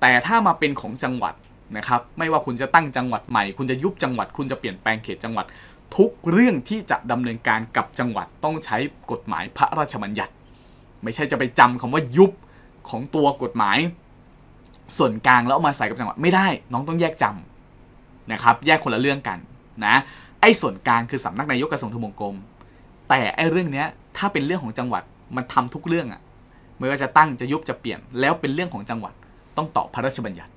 แต่ถ้ามาเป็นของจังหวัดนะครับไม่ว่าคุณจะตั้งจังหวัดใหม่คุณจะยุบจังหวัดคุณจะเปลี่ยนแปลงเขตจังหวัดทุกเรื่องที่จะดำเนินการกับจังหวัดต้องใช้กฎหมายพระราชบัญญัติไม่ใช่จะไปจำคำว่ายุบของตัวกฎหมายส่วนกลางแล้วเอามาใส่กับจังหวัดไม่ได้น้องต้องแยกจำนะครับแยกคนละเรื่องกันนะไอ้ส่วนกลางคือสำนักนายกกระทรวงทบวงกรมแต่ไอ้เรื่องนี้ถ้าเป็นเรื่องของจังหวัดมันทำทุกเรื่องอะไม่ว่าจะตั้งจะยุบจะเปลี่ยนแล้วเป็นเรื่องของจังหวัดต้องต่อพระราชบัญญัติ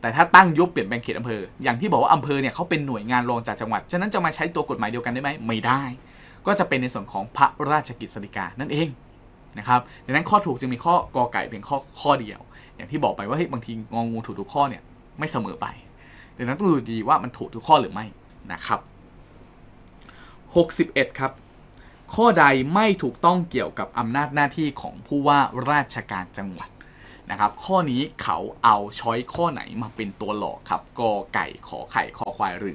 แต่ถ้าตั้งยุบเปลี่ยนแปลงเขตอำเภออย่างที่บอกว่าอำเภอเนี่ยเขาเป็นหน่วยงานรองจากจังหวัดฉะนั้นจะมาใช้ตัวกฎหมายเดียวกันได้ไหมไม่ได้ก็จะเป็นในส่วนของพระราชกฤษฎีกานั่นเองนะครับดังนั้นข้อถูกจึงมีข้อกอไก่เป็นข้อเดียวอย่างที่บอกไปว่าเฮ้ยบางทีงองูถูกทุกข้อเนี่ยไม่เสมอไปดังนั้นต้องดูดีว่ามันถูกทุกข้อหรือไม่นะครับ61ครับข้อใดไม่ถูกต้องเกี่ยวกับอำนาจหน้าที่ของผู้ว่าราชการจังหวัดนะครับข้อนี้เขาเอาช้อยข้อไหนมาเป็นตัวหลอกครับกอไก่ขอไข่คอควายหรื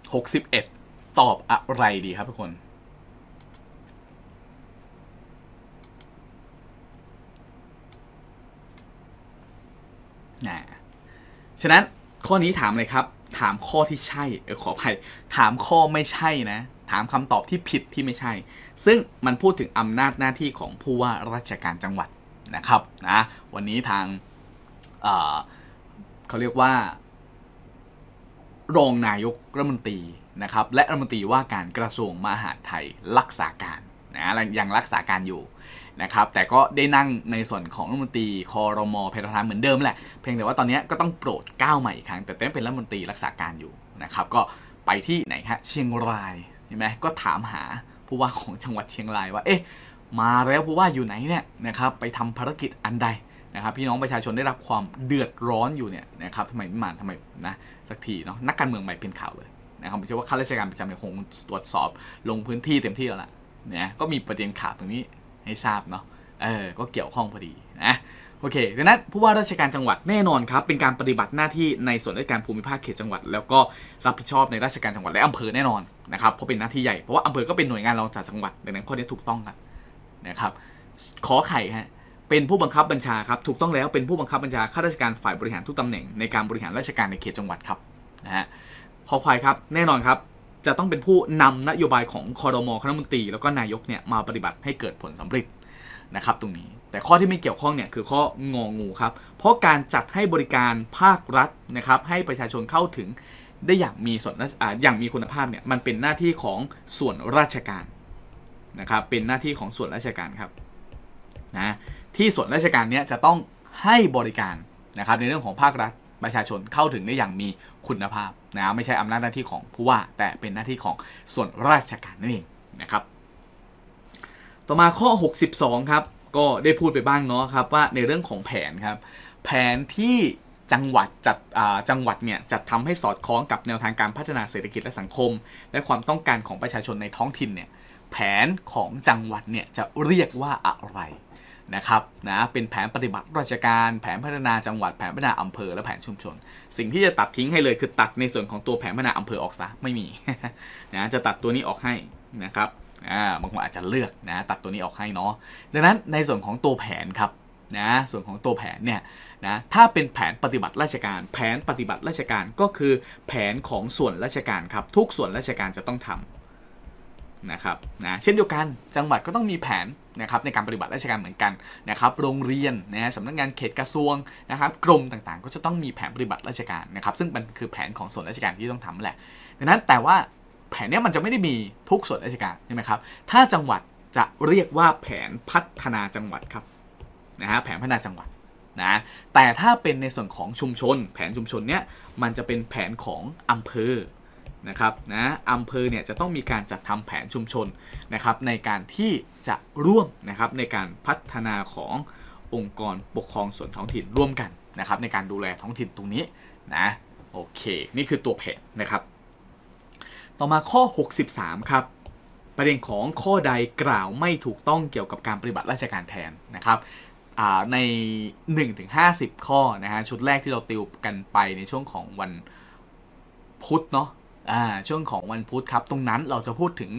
ององู61ตอบอะไรดีครับทุกคนฉะนั้นข้อนี้ถามเลยครับถามข้อที่ใช่ขออภัยถามข้อไม่ใช่นะถามคำตอบที่ผิดที่ไม่ใช่ซึ่งมันพูดถึงอำนาจหน้าที่ของผู้ว่าราชการจังหวัดนะครับนะวันนี้ทางเขาเรียกว่ารองนายกรัฐมนตรีนะครับและรัฐมนตรีว่าการกระทรวงมหาดไทยรักษาการนะยังรักษาการอยู่นะครับแต่ก็ได้นั่งในส่วนของรัฐมนตรีครม.เพทรเหมือนเดิมแหละเพียงแต่ว่าตอนนี้ก็ต้องโปรดก้าวใหม่อีกครั้งแต่เป็นรัฐมนตรีรักษาการอยู่นะครับก็ไปที่ไหนฮะเชียงรายใช่ไหมก็ถามหาผู้ว่าของจังหวัดเชียงรายว่าเอ๊ะมาแล้วผู้ว่าอยู่ไหนเนี่ยนะครับไปทำภารกิจอันใดนะครับพี่น้องประชาชนได้รับความเดือดร้อนอยู่เนี่ยนะครับทำไมไม่มาทำไมนะสักทีเนาะนักการเมืองใหม่เป็นข่าวเลยนะครับผมเชื่อว่าข้าราชการประจำเนี่ยคงตรวจสอบลงพื้นที่เต็มที่แล้วล่ะเนี่ยก็มีประเด็นข่าวตรงนี้ให้ทราบเนาะก็เกี่ยวข้องพอดีนะโอเคดังนั้นผู้ว่าราชการจังหวัดแน่นอนครับเป็นการปฏิบัติหน้าที่ในส่วนราชการภูมิภาคเขตจังหวัดแล้วก็รับผิดชอบในราชการจังหวัดและอำเภอแน่นอนนะครับเพราะเป็นหน้าที่ใหญ่เพราะว่าอำเภอก็เป็นหน่วยงานรองจากจังหวัดดังนั้นข้อนี้ถูกต้องครับนะครับขอไข่ฮะเป็นผู้บังคับบัญชาครับถูกต้องแล้วเป็นผู้บังคับบัญชาข้าราชการฝ่ายบริหารทุกตำแหน่งในการบริหารราชการในเขตจังหวัดครับนะฮะขอไข่ครับแน่นอนครับจะต้องเป็นผู้นำนโยบายของครม.คณะรัฐมนตรีแล้วก็นายกเนี่ยมาปฏิบัติให้เกิดผลสำเร็จนะครับตรงนี้แต่ข้อที่ไม่เกี่ยวข้องเนี่ยคือข้ององูครับเพราะการจัดให้บริการภาครัฐนะครับให้ประชาชนเข้าถึงได้อย่างมีคุณภาพเนี่ยมันเป็นหน้าที่ของส่วนราชการนะครับเป็นหน้าที่ของส่วนราชการครับนะที่ส่วนราชการเนี่ยจะต้องให้บริการนะครับในเรื่องของภาครัฐประชาชนเข้าถึงได้อย่างมีคุณภาพนะไม่ใช่อำนาจหน้าที่ของผู้ว่าแต่เป็นหน้าที่ของส่วนราชการนั่นเองนะครับต่อมาข้อ62ครับก็ได้พูดไปบ้างเนาะครับว่าในเรื่องของแผนครับแผนที่จังหวัดเนี่ยจัดทำให้สอดคล้องกับแนวทางการพัฒนาเศรษฐกิจและสังคมและความต้องการของประชาชนในท้องถิ่นเนี่ยแผนของจังหวัดเนี่ยจะเรียกว่าอะไรนะครับนะเป็นแผนปฏิบัติราชการแผนพัฒนาจังหวัดแผนพัฒนาอำเภอและแผนชุมชนสิ่งที่จะตัดทิ้งให้เลยคือตัดในส่วนของตัวแผนพัฒนาอำเภอออกซะไม่มีนะจะตัดตัวนี้ออกให้นะครับบางคนอาจจะเลือกนะตัดตัวนี้ออกให้เนาะดังนั้นในส่วนของตัวแผนครับนะส่วนของตัวแผนเนี่ยนะถ้าเป็นแผนปฏิบัติราชการแผนปฏิบัติราชการก็คือแผนของส่วนราชการครับทุกส่วนราชการจะต้องทำ นะครับนะเช่นเดียวกันจังหวัดก็ต้องมีแผนนะครับในการปฏิบัติราชการเหมือนกันนะครับโรงเรียนนะสำนักงานเขตกระทรวงนะครับกรมต่างๆก็จะต้องมีแผนปฏิบัติราชการนะครับซึ่งมันคือแผนของส่วนราชการที่ต้องทำแหละดังนั้นแต่ว่าแผนนี้มันจะไม่ได้มีทุกส่วนราชการใช่ไหมครับถ้าจังหวัดจะเรียกว่าแผนพัฒนาจังหวัดครับนะฮะแผนพัฒนาจังหวัดนะแต่ถ้าเป็นในส่วนของชุมชนแผนชุมชนเนี้ยมันจะเป็นแผนของอำเภอนะครับนะอำเภอเนี่ยจะต้องมีการจัดทำแผนชุมชนนะครับในการที่จะร่วมนะครับในการพัฒนาขององค์กรปกครองส่วนท้องถิ่นร่วมกันนะครับในการดูแลท้องถิ่นตรงนี้นะโอเคนี่คือตัวแผนนะครับต่อมาข้อ63ครับประเด็นของข้อใดกล่าวไม่ถูกต้องเกี่ยวกับการปฏิบัติราชการแทนนะครับใน 1-50 ข้อนะฮะชุดแรกที่เราติวกันไปในช่วงของวันพุธเนาะช่วงของวันพุธครับตรงนั้นเราจะพูดถึง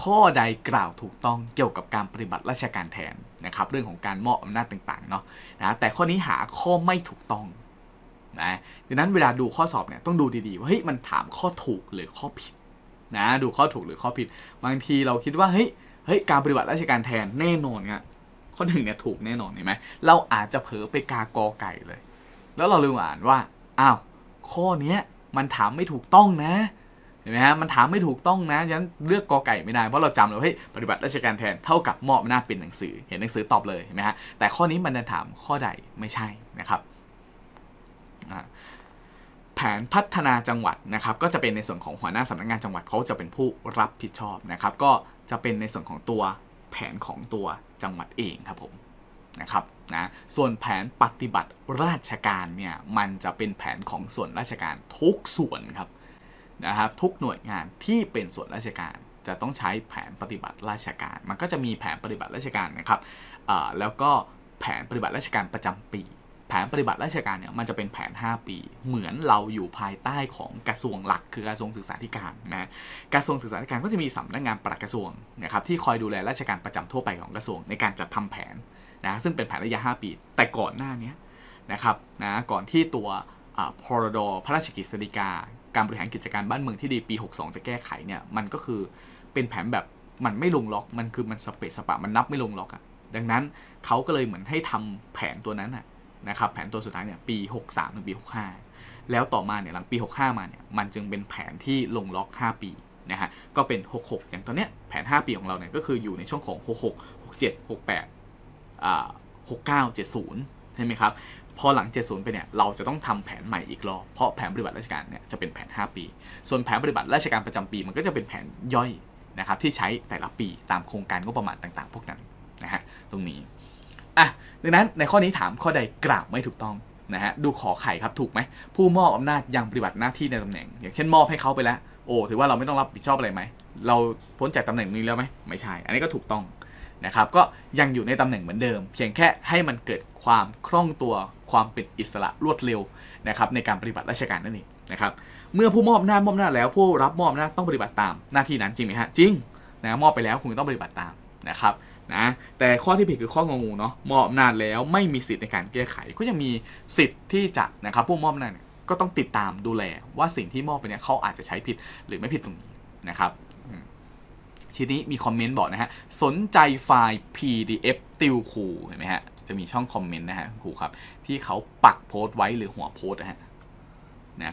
ข้อใดกล่าวถูกต้องเกี่ยวกับการปฏิบัติราชการแทนนะครับเรื่องของการมอบอำนาจต่างๆเนาะนะแต่ข้อนี้หาข้อไม่ถูกต้องนะดังนั้นเวลาดูข้อสอบเนี่ยต้องดูดีๆว่าเฮ้ยมันถามข้อถูกหรือข้อผิดนะดูข้อถูกหรือข้อผิดบางทีเราคิดว่าเฮ้ยการปฏิบัติราชการแทนแน่นอนครับข้อหนึ่งเนี่ยถูกแน่นอนเห็นไหมเราอาจจะเผลอไปกากอไก่เลยแล้วเราลืมอ่านว่าอ้าวข้อเนี้ยมันถามไม่ถูกต้องนะเห็นไหมฮะมันถามไม่ถูกต้องนะฉะนั้นเลือกกอไก่ไม่ได้เพราะเราจำเลยเฮ้ยปฏิบัติราชการแทนเท่ากับมอบหน้าเป็นหนังสือเห็นหนังสือตอบเลยเห็นไหมฮะแต่ข้อนี้มันจะถามข้อใดไม่ใช่นะครับแผนพัฒนาจังหวัดนะครับก็จะเป็นในส่วนของหัวหน้าสำนักงานจังหวัดเขาจะเป็นผู้รับผิดชอบนะครับก็จะเป็นในส่วนของตัวแผนของตัวจังหวัดเองครับผมนะครับนะส่วนแผนปฏิบัติราชการเนี่ยมันจะเป็นแผนของส่วนราชการทุกส่วนครับนะครับทุกหน่วยงานที่เป็นส่วนราชการจะต้องใช้แผนปฏิบัติราชการมันก็จะมีแผนปฏิบัติราชการนะครับแล้วก็แผนปฏิบัติราชการประจำปีแผนปฏิบัติราชการเนี่ยมันจะเป็นแผน5ปีเหมือนเราอยู่ภายใต้ของกระทรวงหลักคือกระทรวงศึกษาธิการนะกระทรวงศึกษาธิการก็จะมีสำนักงานปลัดกระทรวงนะครับที่คอยดูแลราชการประจำทั่วไปของกระทรวงในการจัดทำแผนนะซึ่งเป็นแผนระยะ5ปีแต่ก่อนหน้านี้นะครับนะก่อนที่ตัวพรด.พระราชกฤษฎีกาการบริหารกิจการบ้านเมืองที่ดีปี62จะแก้ไขเนี่ยมันก็คือเป็นแผนแบบมันไม่ลงล็อกมันคือมันสเปซสปะมันนับไม่ลงล็อกอ่ะดังนั้นเขาก็เลยเหมือนให้ทำแผนตัวนั้นอ่ะนะครับแผนตัวสุดท้ายเนี่ยปี63ถึงปี65แล้วต่อมาเนี่ยหลังปี65มาเนี่ยมันจึงเป็นแผนที่ลงล็อก5ปีนะฮะก็เป็น66อย่างตอนเนี้ยแผน5ปีของเราเนี่ยก็คืออยู่ในช่วงของ66 67 6869 70ใช่ไหมครับพอหลัง70ไปเนี่ยเราจะต้องทำแผนใหม่อีกรอบเพราะแผนปฏิบัติราชการเนี่ยจะเป็นแผน5ปีส่วนแผนปฏิบัติราชการประจำปีมันก็จะเป็นแผนย่อยนะครับที่ใช้แต่ละปีตามโครงการงบประมาณต่างๆพวกนั้นนะฮะตรงนี้ดังนั้นในข้อนี้ถามข้อใดกล่าวไม่ถูกต้องนะฮะดูขอไข่ครับถูกไหมผู้มอบอำนาจยังปฏิบัติหน้าที่ในตำแหน่งอย่างเช่นมอบให้เขาไปแล้วโอ้ถือว่าเราไม่ต้องรับผิดชอบอะไรไหมเราพ้นจากตำแหน่งนี้แล้วไหมไม่ใช่อันนี้ก็ถูกต้องนะครับก็ยังอยู่ในตำแหน่งเหมือนเดิมเพียงแค่ให้มันเกิดความคล่องตัวความเป็นอิสระรวดเร็วนะครับในการปฏิบัติราชการนั่นเองนะครับเมื่อผู้มอบอำนาจแล้วผู้รับมอบอำนาจต้องปฏิบัติตามหน้าที่นั้นจริงไหมฮะจริงนะมอบไปแล้วคุณต้องปฏิบัติตามนะครับนะแต่ข้อที่ผิดคือข้องงูเนาะมอบอำนาจแล้วไม่มีสิทธิ์ในการแก้ไขก็ยังมีสิทธิ์ที่จะนะครับผู้มอบอำนาจก็ต้องติดตามดูแลว่าสิ่งที่มอบไปเนี่ยเขาอาจจะใช้ผิดหรือไม่ผิดตรงนี้นะครับทีนี้มีคอมเมนต์บอกนะฮะสนใจไฟล์ PDF ติวครูเห็นไหมฮะจะมีช่องคอมเมนต์นะฮะครูครับที่เขาปักโพสต์ไว้หรือหัวโพสต์นะฮะ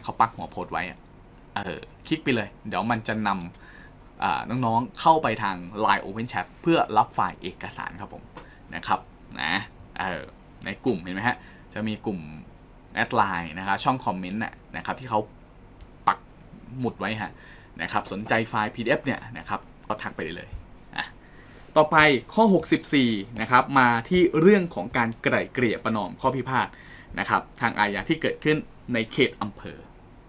เขาปักหัวโพสต์ไว้คลิกไปเลยเดี๋ยวมันจะนำน้องๆเข้าไปทาง Line Open Chat เพื่อรับไฟล์เอกสารครับผมนะครับนะในกลุ่มเห็นไหมฮะจะมีกลุ่มแอดไลน์นะครับช่องคอมเมนต์นะครับที่เขาปักหมุดไว้ฮะนะครับสนใจไฟล์ PDF เนี่ยนะครับก็ทักไปได้เลยต่อไปข้อ64นะครับมาที่เรื่องของการไกล่เกลี่ยประนอมข้อพิพาทนะครับทางอาญาที่เกิดขึ้นในเขตอำเภอ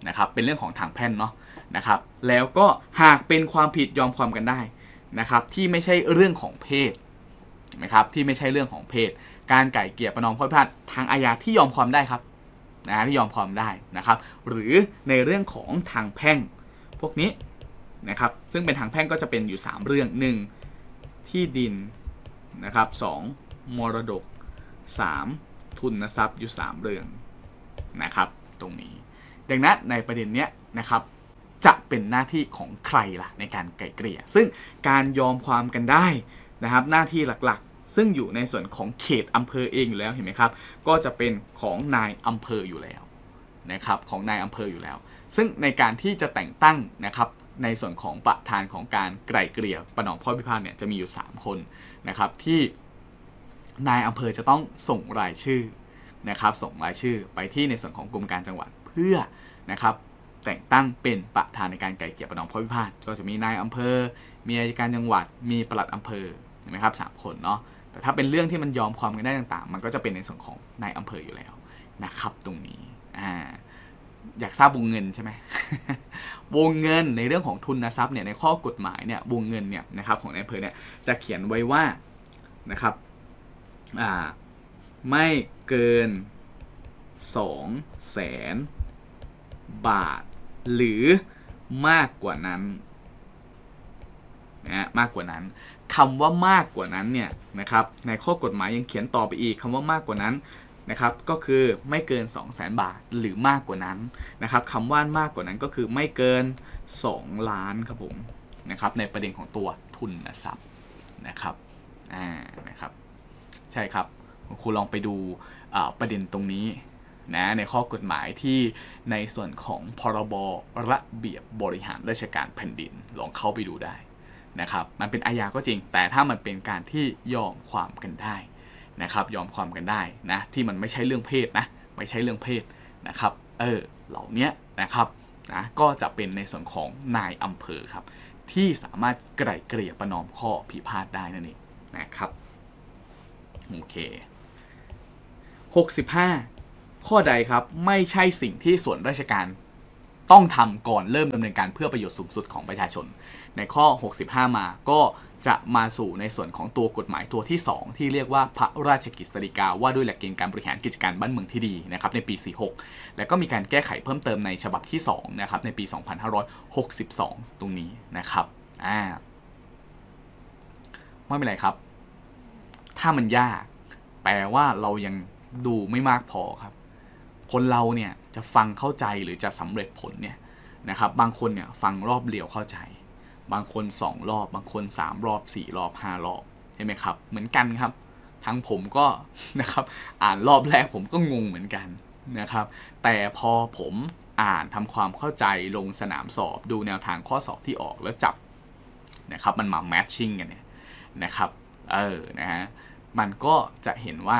นะครับเป็นเรื่องของทางแพ่งเนาะนะครับแล้วก็หากเป็นความผิดยอมความกันได้นะครับที่ไม่ใช่เรื่องของเพศนะครับที่ไม่ใช่เรื่องของเพศการไก่เกลี่ยประนอมข้อพิพาททางอาญาที่ยอมความได้ครับนะที่ยอมความได้นะครับหรือในเรื่องของทางแพ่งพวกนี้นะครับซึ่งเป็นทางแพ่งก็จะเป็นอยู่3เรื่อง1ที่ดินนะครับ2มรดก3ทุนทรัพย์อยู่3เรื่องนะครับตรงนี้ดังนั้นในประเด็นเนี้ยนะครับ จะเป็นหน้าที่ของใครล่ะในการไกล่เกลี่ยซึ่งการยอมความกันได้นะครับหน้าที่หลักๆซึ่งอยู่ในส่วนของเขตอำเภอเองอยู่แล้วเห็นไหมครับก็จะเป็นของนายอำเภออยู่แล้วนะครับของนายอำเภออยู่แล้วซึ่งในการที่จะแต่งตั้งนะครับในส่วนของประธานของการไกล่เกลี่ยประนอมข้อพิพาทเนี่ยจะมีอยู่3คนนะครับที่นายอำเภอจะต้องส่งรายชื่อนะครับส่งรายชื่อไปที่ในส่วนของกรมการจังหวัดเพื่อนะครับแต่งตั้งเป็นประธานในการไกล่เกลี่ยประนอมข้อพิพาทก็จะมีนายอำเภอมีอัยการจังหวัดมีปลัดอำเภอเห็นไหมครับ3คนเนาะแต่ถ้าเป็นเรื่องที่มันยอมความกันได้ต่างๆมันก็จะเป็นในส่วนของนายอำเภออยู่แล้วนะครับตรงนี้อยากทราบวงเงินใช่ไหม วงเงินในเรื่องของทุนทรัพย์เนี่ยในข้อกฎหมายเนี่ยวงเงินเนี่ยนะครับของนายอำเภอเนี่ยจะเขียนไว้ว่านะครับไม่เกิน 200,000 บาทหรือมากกว่านั้นนะมากกว่านั้นคำว่ามากกว่านั้นเนี่ยนะครับในข้อกฎหมายยังเขียนต่อไปอีกคำว่ามากกว่านั้นนะครับก็คือไม่เกิน 200,000 บาทหรือมากกว่านั้นนะครับคำว่ามากกว่านั้นก็คือไม่เกิน2ล้านครับผมนะครับในประเด็นของตัวทุนทรัพย์นะครับนะครับใช่ครับครูลองไปดูประเด็นตรงนี้นะในข้อกฎหมายที่ในส่วนของพรบ.ระเบียบบริหารราชการแผ่นดินลองเข้าไปดูได้นะครับมันเป็นอาญาก็จริงแต่ถ้ามันเป็นการที่ยอมความกันได้นะครับยอมความกันได้นะที่มันไม่ใช่เรื่องเพศนะไม่ใช่เรื่องเพศนะครับเหล่านี้นะครับนะก็จะเป็นในส่วนของนายอำเภอครับที่สามารถไกล่เกลี่ยประนอมข้อพิพาทได้นั่นเองนะครับโอเค65ข้อใดครับไม่ใช่สิ่งที่ส่วนราชการต้องทำก่อนเริ่มดำเนินการเพื่อประโยชน์สูงสุดของประชาชนในข้อ65มาก็จะมาสู่ในส่วนของตัวกฎหมายตัวที่2ที่เรียกว่าพระราชกฤษฎีกาว่าด้วยหลักเกณฑ์การบริหารกิจการบ้านเมืองที่ดีนะครับในปี46และก็มีการแก้ไขเพิ่มเติมในฉบับที่2นะครับในปี2562ตรงนี้นะครับไม่เป็นไรครับถ้ามันยากแปลว่าเรายังดูไม่มากพอครับคนเราเนี่ยจะฟังเข้าใจหรือจะสำเร็จผลเนี่ยนะครับบางคนเนี่ยฟังรอบเดียวเข้าใจบางคน2รอบบางคน3รอบ4รอบ5รอบใช่ไหมครับเหมือนกันครับทั้งผมก็นะครับอ่านรอบแรกผมก็งงเหมือนกันนะครับแต่พอผมอ่านทำความเข้าใจลงสนามสอบดูแนวทางข้อสอบที่ออกแล้วจับนะครับมันมาแมทชิ่งกันเนี่ยนะครับนะฮะมันก็จะเห็นว่า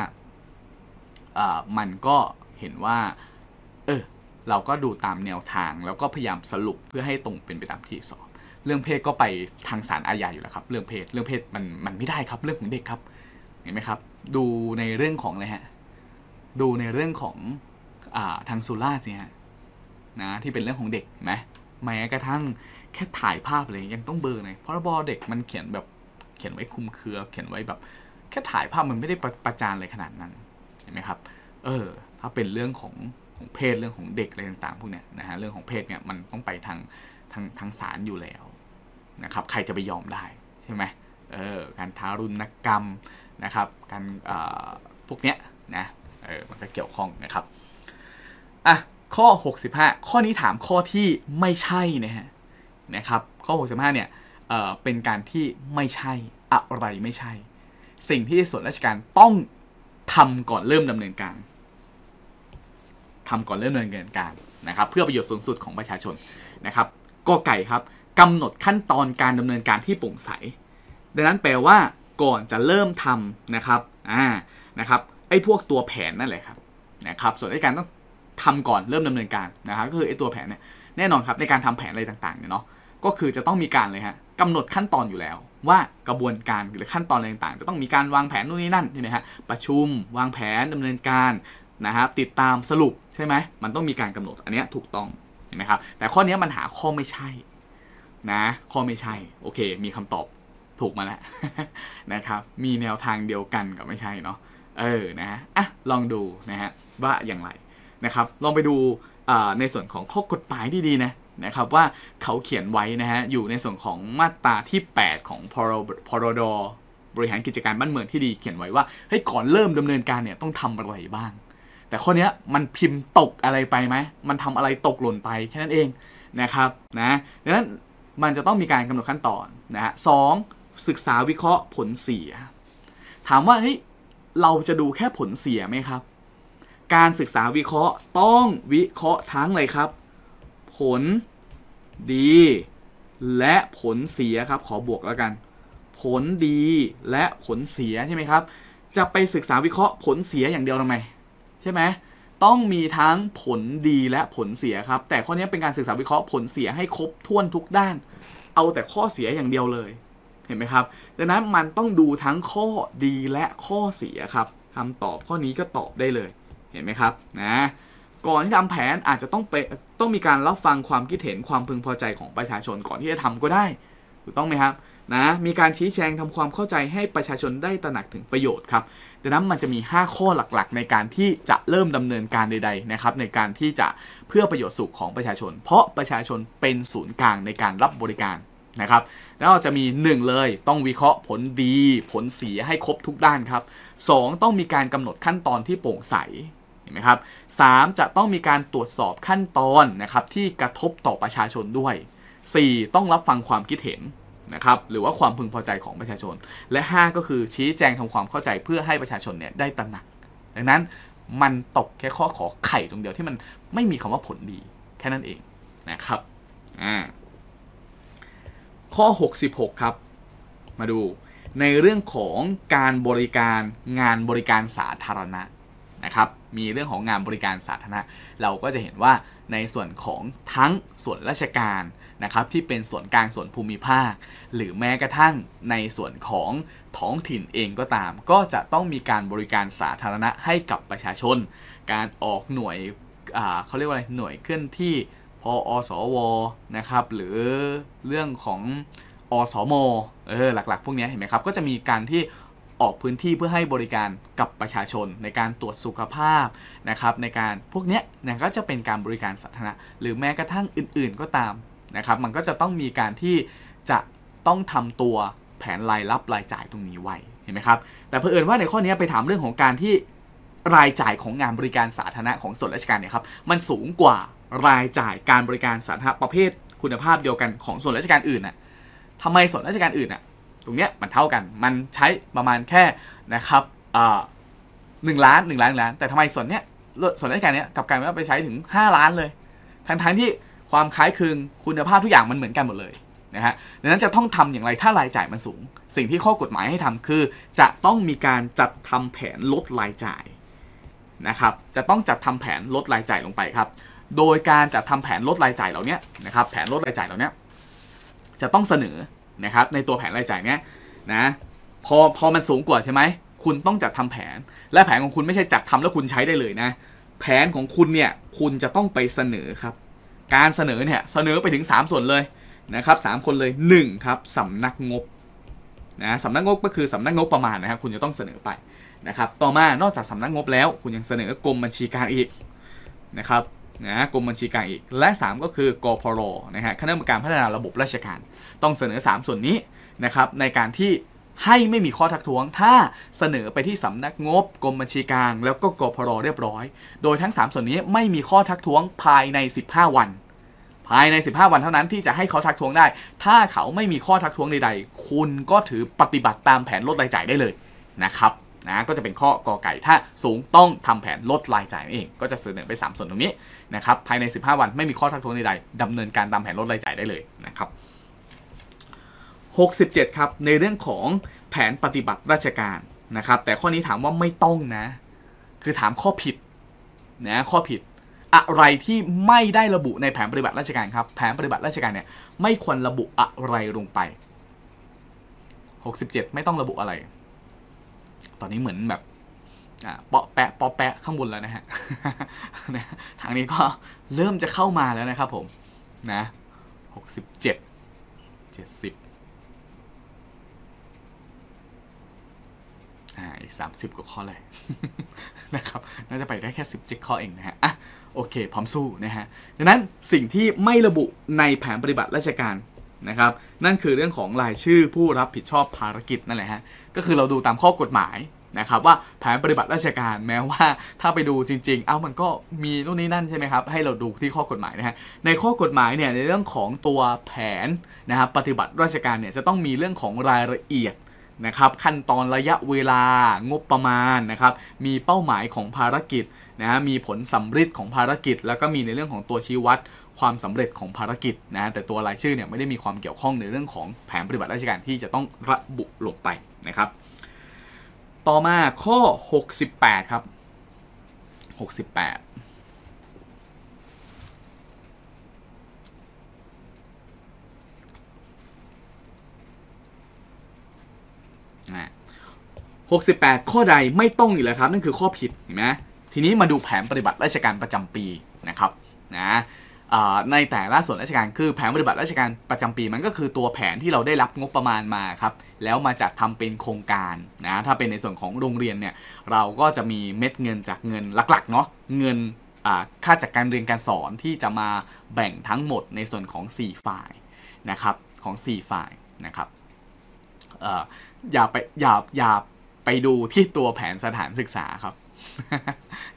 มันก็เห็นว่าเราก็ดูตามแนวทางแล้วก็พยายามสรุปเพื่อให้ตรงเป็นไปตามที่สอบเรื่องเพศก็ไปทางศาลอาญาอยู่แล้วครับเรื่องเพศมันไม่ได้ครับเรื่องของเด็กครับเห็นไหมครับดูในเรื่องของอะไรฮะดูในเรื่องของทางสุราษฎร์เนี่ยนะที่เป็นเรื่องของเด็กไหมแม้กระทั่งแค่ถ่ายภาพเลยยังต้องเบลอเลยพ.ร.บ.เด็กมันเขียนแบบเขียนไว้คุมเครือเขียนไว้แบบแค่ถ่ายภาพมันไม่ได้ประจานอะไรขนาดนั้นเห็นไหมครับถ้าเป็นเรื่องของเพศเรื่องของเด็กอะไรต่างๆพวกเนี้ยนะฮะเรื่องของเพศเนี่ยมันต้องไปทางศาลอยู่แล้วนะครับใครจะไปยอมได้ใช่ไหมการทารุณกรรมนะครับการพวกเนี้ยนะมันก็เกี่ยวข้องนะครับอ่ะข้อ65ข้อนี้ถามข้อที่ไม่ใช่นะฮะนะครับข้อ65เนี่ยเป็นการที่ไม่ใช่อะไรไม่ใช่สิ่งที่ส่วนราชการต้องทำก่อนเริ่มดำเนินการนะครับเพื่อประโยชน์สูงสุดของประชาชนนะครับก.ไก่ครับกำหนดขั้นตอนการดำเนินการที่โปร่งใสดังนั้นแปลว่าก่อนจะเริ่มทำนะครับนะครับไอ้พวกตัวแผนนั่นแหละครับนะครับส่วนในการต้องทำก่อนเริ่มดำเนินการนะครับก็คือไอ้ตัวแผนเนี่ยแน่นอนครับในการทำแผนอะไรต่างๆเนี่ยเนาะก็คือจะต้องมีการเลยฮะกำหนดขั้นตอนอยู่แล้วว่ากระบวนการหรือขั้นตอนอะไรต่างๆจะต้องมีการวางแผนนู่นนี่นั่นใช่ไหมฮะประชุมวางแผนดำเนินการนะครับติดตามสรุปใช่ไหมมันต้องมีการกำหนดอันนี้ถูกต้องเห็นไหมครับแต่ข้อนี้มันหาข้อไม่ใช่นะข้อไม่ใช่โอเคมีคำตอบถูกมาแล้ว นะครับมีแนวทางเดียวกันกับไม่ใช่เนาะนะอ่ะลองดูนะฮะว่าอย่างไรนะครับลองไปดูในส่วนของข้อกฎหมายดีๆนะครับว่าเขาเขียนไว้นะฮะอยู่ในส่วนของมาตราที่8ของพรด.บริหารกิจการบ้านเมืองที่ดีเขียนไว้ว่าให้ก่อนเริ่มดำเนินการเนี่ยต้องทำอะไรบ้างแต่ข้อนี้มันพิมพ์ตกอะไรไปไหมมันทำอะไรตกหล่นไปแค่นั้นเอง นะครับนะดังนั้นมันจะต้องมีการกำหนดขั้นตอนนะฮะสองศึกษาวิเคราะห์ผลเสียถามว่าเฮ้ยเราจะดูแค่ผลเสียไหมครับการศึกษาวิเคราะห์ต้องวิเคราะห์ทั้งเลยครับผลดีและผลเสียครับขอบวกแล้วกันผลดีและผลเสียใช่ไหมครับจะไปศึกษาวิเคราะห์ผลเสียอย่างเดียวทำไมใช่ไหมต้องมีทั้งผลดีและผลเสียครับแต่ข้อนี้เป็นการศึกษาวิเคราะห์ผลเสียให้ครบถ้วนทุกด้านเอาแต่ข้อเสียอย่างเดียวเลยเห็นไหมครับดังนั้นมันต้องดูทั้งข้อดีและข้อเสียครับคำตอบข้อนี้ก็ตอบได้เลยเห็นไหมครับนะก่อนที่ทำแผนอาจจะต้องมีการรับฟังความคิดเห็นความพึงพอใจของประชาชนก่อนที่จะทำก็ได้ถูกต้องไหมครับนะมีการชี้แจงทำความเข้าใจให้ประชาชนได้ตระหนักถึงประโยชน์ครับดังนั้นมันจะมี5ข้อหลักๆในการที่จะเริ่มดำเนินการใดๆนะครับในการที่จะเพื่อประโยชน์สุขของประชาชนเพราะประชาชนเป็นศูนย์กลางในการรับบริการนะครับแล้วจะมี1เลยต้องวิเคราะห์ผลดีผลเสียให้ครบทุกด้านครับ2ต้องมีการกำหนดขั้นตอนที่โปร่งใสเห็นไหมครับ3จะต้องมีการตรวจสอบขั้นตอนนะครับที่กระทบต่อประชาชนด้วย4ต้องรับฟังความคิดเห็นนะครับหรือว่าความพึงพอใจของประชาชนและ5ก็คือชี้แจงทำความเข้าใจเพื่อให้ประชาชนเนี่ยได้ตระหนักดังนั้นมันตกแค่ข้อขอไข่ตรงเดียวที่มันไม่มีคำว่าผลดีแค่นั้นเองนะครับข้อ66ครับมาดูในเรื่องของการบริการงานบริการสาธารณะนะครับมีเรื่องของงานบริการสาธารณะเราก็จะเห็นว่าในส่วนของทั้งส่วนราชการนะครับที่เป็นส่วนกลางส่วนภูมิภาคหรือแม้กระทั่งในส่วนของท้องถิ่นเองก็ตามก็จะต้องมีการบริการสาธารณะให้กับประชาชนการออกหน่วยเขาเรียกว่าอะไรหน่วยเคลื่อนที่พอสวนะครับหรือเรื่องของอสมหลักๆพวกนี้เห็นไหมครับก็จะมีการที่ออกพื้นที่เพื่อให้บริการกับประชาชนในการตรวจสุขภาพนะครับในการพวกนี้เนี่ยก็จะเป็นการบริการสาธารณะหรือแม้กระทั่งอื่นๆก็ตามนะครับมันก็จะต้องมีการที่จะต้องทำตัวแผนรายรับรายจ่ายตรงนี้ไว้เห็นไหมครับแต่เผอิญว่าในข้อนี้ไปถามเรื่องของการที่รายจ่ายของงานบริการสาธารณะของส่วนราชการเนี่ยครับมันสูงกว่ารายจ่ายการบริการสาธารณะประเภทคุณภาพเดียวกันของส่วนราชการอื่นน่ะทำไมส่วนราชการอื่นน่ะตรงเนี้ยมันเท่ากันมันใช้ประมาณแค่นะครับ1 ล้านแต่ทำไมส่วนราชการเนี้ยกับการว่าไปใช้ถึง5ล้านเลยทั้งที่ความคล้ายคลึงคุณภาพทุกอย่างมันเหมือนกันหมดเลยนะฮะดังนั้นจะต้องทำอย่างไรถ้ารายจ่ายมันสูงสิ่งที่ข้อกฎหมายให้ทำคือจะต้องมีการจัดทำแผนลดรายจ่ายนะครับจะต้องจัดทำแผนลดรายจ่ายลงไปครับโดยการจัดทำแผนลดรายจ่ายเหล่านี้นะครับแผนลดรายจ่ายเหล่านี้จะต้องเสนอนะครับในตัวแผนรายจ่ายเนี้ยนะพอมันสูงกว่าใช่ไหมคุณต้องจัดทำแผนและแผนของคุณไม่ใช่จัดทำแล้วคุณใช้ได้เลยนะแผนของคุณเนี่ยคุณจะต้องไปเสนอครับการเสนอเนี่ยเสนอไปถึง3ส่วนเลยนะครับ3คนเลย1ครับสำนักงบนะสำนักงบก็คือสำนักงบประมาณนะครับคุณจะต้องเสนอไปนะครับต่อมานอกจากสำนักงบแล้วคุณยังเสนอกรมบัญชีกลางอีกนะครับนะกรมบัญชีกลางอีกและ3ก็คือกพรนะฮะคณะกรรมการพัฒนาระบบราชการต้องเสนอ3ส่วนนี้นะครับในการที่ให้ไม่มีข้อทักท้วงถ้าเสนอไปที่สำนักงบกรมบัญชีกลางแล้วก็กพรเรียบร้อยโดยทั้ง3ส่วนนี้ไม่มีข้อทักท้วงภายใน15วันภายใน15วันเท่านั้นที่จะให้เขาทักท้วงได้ถ้าเขาไม่มีข้อทักท้วงใดๆคุณก็ถือปฏิบัติตามแผนลดรายจ่ายได้เลยนะครับนะก็จะเป็นข้อกอไก่ถ้าสูงต้องทำแผนลดรายจ่ายเองก็จะเสนอไป3ส่วนตรงนี้นะครับภายใน15วันไม่มีข้อทักท้วงใดๆดำเนินการตามแผนลดรายจ่ายได้เลยนะครับ67ครับในเรื่องของแผนปฏิบัติราชการนะครับแต่ข้อนี้ถามว่าไม่ต้องนะคือถามข้อผิดนะข้อผิดอะไรที่ไม่ได้ระบุในแผนปฏิบัติราชการครับแผนปฏิบัติราชการเนี่ยไม่ควรระบุอะไรลงไป67ไม่ต้องระบุอะไรตอนนี้เหมือนแบบเปาะแปะเปาะแปะข้างบนแล้วนะฮะทางนี้ก็เริ่มจะเข้ามาแล้วนะครับผมนะ67 70อีก30กว่าข้อเลยนะครับน่าจะไปได้แค่17ข้อเองนะฮะโอเคพร้อมสู้นะฮะดังนั้นสิ่งที่ไม่ระบุในแผนปฏิบัติราชการนะครับนั่นคือเรื่องของรายชื่อผู้รับผิดชอบภารกิจนั่นแหละฮะก็คือเราดูตามข้อกฎหมาย นะครับว่าแผนปฏิบัติราชการแม้ว่าถ้าไปดูจริงๆเอ้ามันก็มีนู่นนี่นั่นใช่ไหมครับให้เราดูที่ข้อกฎหมายนะฮะในข้อกฎหมายเนี่ยในเรื่องของตัวแผนนะครับปฏิบัติราชการเนี่ยจะต้องมีเรื่องของรายละเอียดนะครับขั้นตอนระยะเวลางบประมาณนะครับมีเป้าหมายของภารกิจนะมีผลสำเร็จของภารกิจแล้วก็มีในเรื่องของตัวชี้วัดความสำเร็จของภารกิจนะแต่ตัวรายชื่อเนี่ยไม่ได้มีความเกี่ยวข้องในเรื่องของแผนปฏิบัติราชการที่จะต้องระบุลงไปนะครับต่อมาข้อ68ครับ68ข้อใดไม่ต้องอยู่แล้วครับนั่นคือข้อผิดเห็นไหมทีนี้มาดูแผนปฏิบัติราชการประจำปีนะครับนะในแต่ละส่วนราชการคือแผนปฏิบัติราชการประจำปีมันก็คือตัวแผนที่เราได้รับงบประมาณมาครับแล้วมาจัดทำเป็นโครงการนะถ้าเป็นในส่วนของโรงเรียนเนี่ยเราก็จะมีเม็ดเงินจากเงินหลักๆเนาะเงินค่าจัดการเรียนการสอนที่จะมาแบ่งทั้งหมดในส่วนของ4ฝ่ายนะครับของ4ฝ่ายนะครับอย่าไปดูที่ตัวแผนสถานศึกษาครับ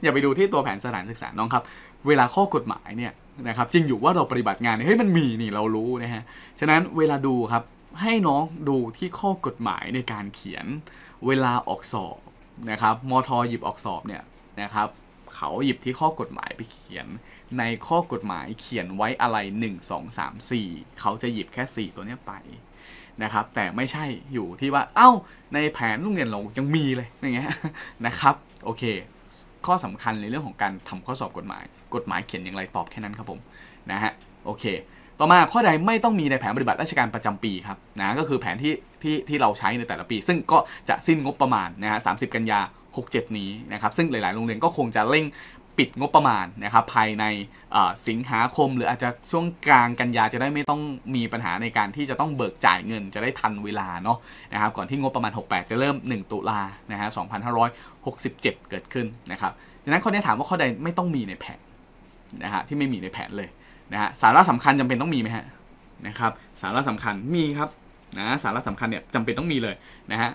อย่าไปดูที่ตัวแผนสถานศึกษาน้องครับเวลาข้อกฎหมายเนี่ยนะครับจริงอยู่ว่าเราปฏิบัติงานเนี่ยเฮ้ยมันมีนี่เรารู้นะฮะฉะนั้นเวลาดูครับให้น้องดูที่ข้อกฎหมายในการเขียนเวลาออกสอบนะครับมท.หยิบออกสอบเนี่ยนะครับเขาหยิบที่ข้อกฎหมายไปเขียนในข้อกฎหมายเขียนไว้อะไร1 2 3 4เขาจะหยิบแค่4ตัวเนี้ยไปนะครับแต่ไม่ใช่อยู่ที่ว่าเอ้าในแผนโรงเรียนเรายังมีเลยอย่างเงี้ยนะครับโอเคข้อสำคัญในเรื่องของการทำข้อสอบกฎหมายกฎหมายเขียนอย่างไรตอบแค่นั้นครับผมนะฮะโอเคต่อมาข้อใดไม่ต้องมีในแผนปฏิบัติราชการประจำปีครับนะก็คือแผนที่เราใช้ในแต่ละปีซึ่งก็จะสิ้นงบประมาณนะฮะ30 กันยา 67นี้นะครับซึ่งหลายๆโรงเรียนก็คงจะเร่งปิดงบประมาณนะครับภายในสิงหาคมหรืออาจจะช่วงกลางกันยาจะได้ไม่ต้องมีปัญหาในการที่จะต้องเบิกจ่ายเงินจะได้ทันเวลาเนาะนะครับก่อนที่งบประมาณ68จะเริ่ม1 ตุลานะฮะ2567เกิดขึ้นนะครับดังนั้นข้อนี้ถามว่าข้อใดไม่ต้องมีในแผนนะฮะที่ไม่มีในแผนเลยนะฮะสาระสำคัญจำเป็นต้องมีไหมฮะนะครับสาระสำคัญมีครับนะสาระสำคัญเนี่ยจำเป็นต้องมีเลยนะฮะ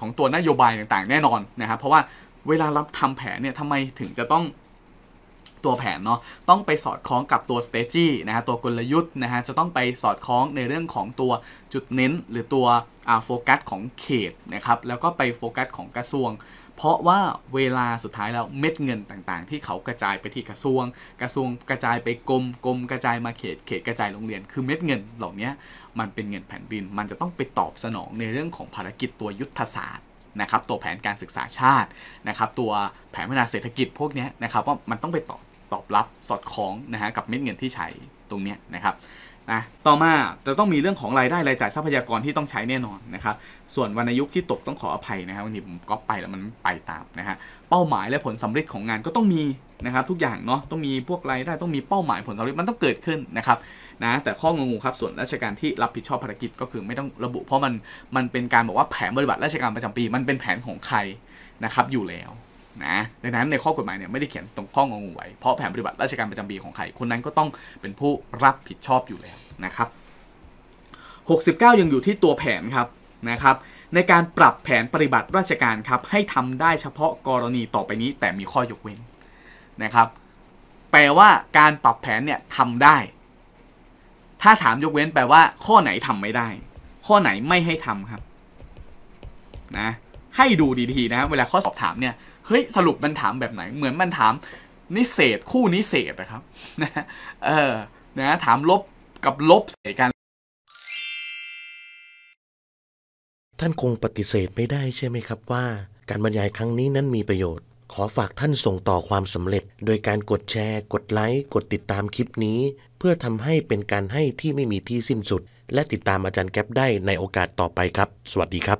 ของตัวนโยบายต่างๆแน่นอนนะครับเพราะว่าเวลารับทำแผนเนี่ยทำไมถึงจะต้องตัวแผนเนาะต้องไปสอดคล้องกับตัว strategy นะฮะตัวกลยุทธ์นะฮะจะต้องไปสอดคล้องในเรื่องของตัวจุดเน้นหรือตัวโฟกัสของเขตนะครับแล้วก็ไปโฟกัสของกระทรวงเพราะว่าเวลาสุดท้ายแล้วเม็ดเงินต่างๆที่เขากระจายไปที่กระทรวงกระจายไปกรมกระจายมาเขตกระจายโรงเรียนคือเม็ดเงินเหล่านี้มันเป็นเงินแผ่นดินมันจะต้องไปตอบสนองในเรื่องของภารกิจตัวยุทธศาสตร์นะครับตัวแผนการศึกษาชาตินะครับตัวแผนพัฒนาเศรษฐกิจพวกนี้นะครับว่ามันต้องไปตอบรับสอดคล้องนะฮะกับเม็ดเงินที่ใช้ตรงนี้นะครับนะต่อมาจะต้องมีเรื่องของรายได้รายจ่ายทรัพยากรที่ต้องใช้แน่นอนนะครับส่วนวรรณยุกต์ที่ตกต้องขออภัยนะครับวันนี้ผมก๊อปไปแล้วมันไปตามนะฮะเป้าหมายและผลสำเร็จของงานก็ต้องมีนะครับทุกอย่างเนาะต้องมีพวกรายได้ต้องมีเป้าหมายผลสำเร็จมันต้องเกิดขึ้นนะครับนะแต่ข้องงครับส่วนราชการที่รับผิดชอบภารกิจก็คือไม่ต้องระบุเพราะมันเป็นการบอกว่าแผนปฏิบัติราชการประจำปีมันเป็นแผนของใครนะครับอยู่แล้วนะดังนั้นในข้อกฎหมายเนี่ยไม่ได้เขียนตรงข้องงไว้เพราะแผนปฏิบัติราชการประจำปีของใครคนนั้นก็ต้องเป็นผู้รับผิดชอบอยู่แล้วนะครับ69ยังอยู่ที่ตัวแผนครับนะครับในการปรับแผนปฏิบัติราชการครับให้ทำได้เฉพาะกรณีต่อไปนี้แต่มีข้อยกเว้นนะครับแปลว่าการปรับแผนเนี่ยทำได้ถ้าถามยกเว้นแปลว่าข้อไหนทำไม่ได้ข้อไหนไม่ให้ทำครับนะให้ดูดีๆนะเวลาข้อสอบถามเนี่ยเฮ้ยสรุปมันถามแบบไหนเหมือนมันถามนิเศษคู่นิเศษนะครับนะนะถามลบกับลบใส่กันท่านคงปฏิเสธไม่ได้ใช่ไหมครับว่าการบรรยายครั้งนี้นั้นมีประโยชน์ขอฝากท่านส่งต่อความสำเร็จโดยการกดแชร์กดไลค์กดติดตามคลิปนี้เพื่อทำให้เป็นการให้ที่ไม่มีที่สิ้นสุดและติดตามอาจารย์แก๊ปได้ในโอกาสต่อไปครับสวัสดีครับ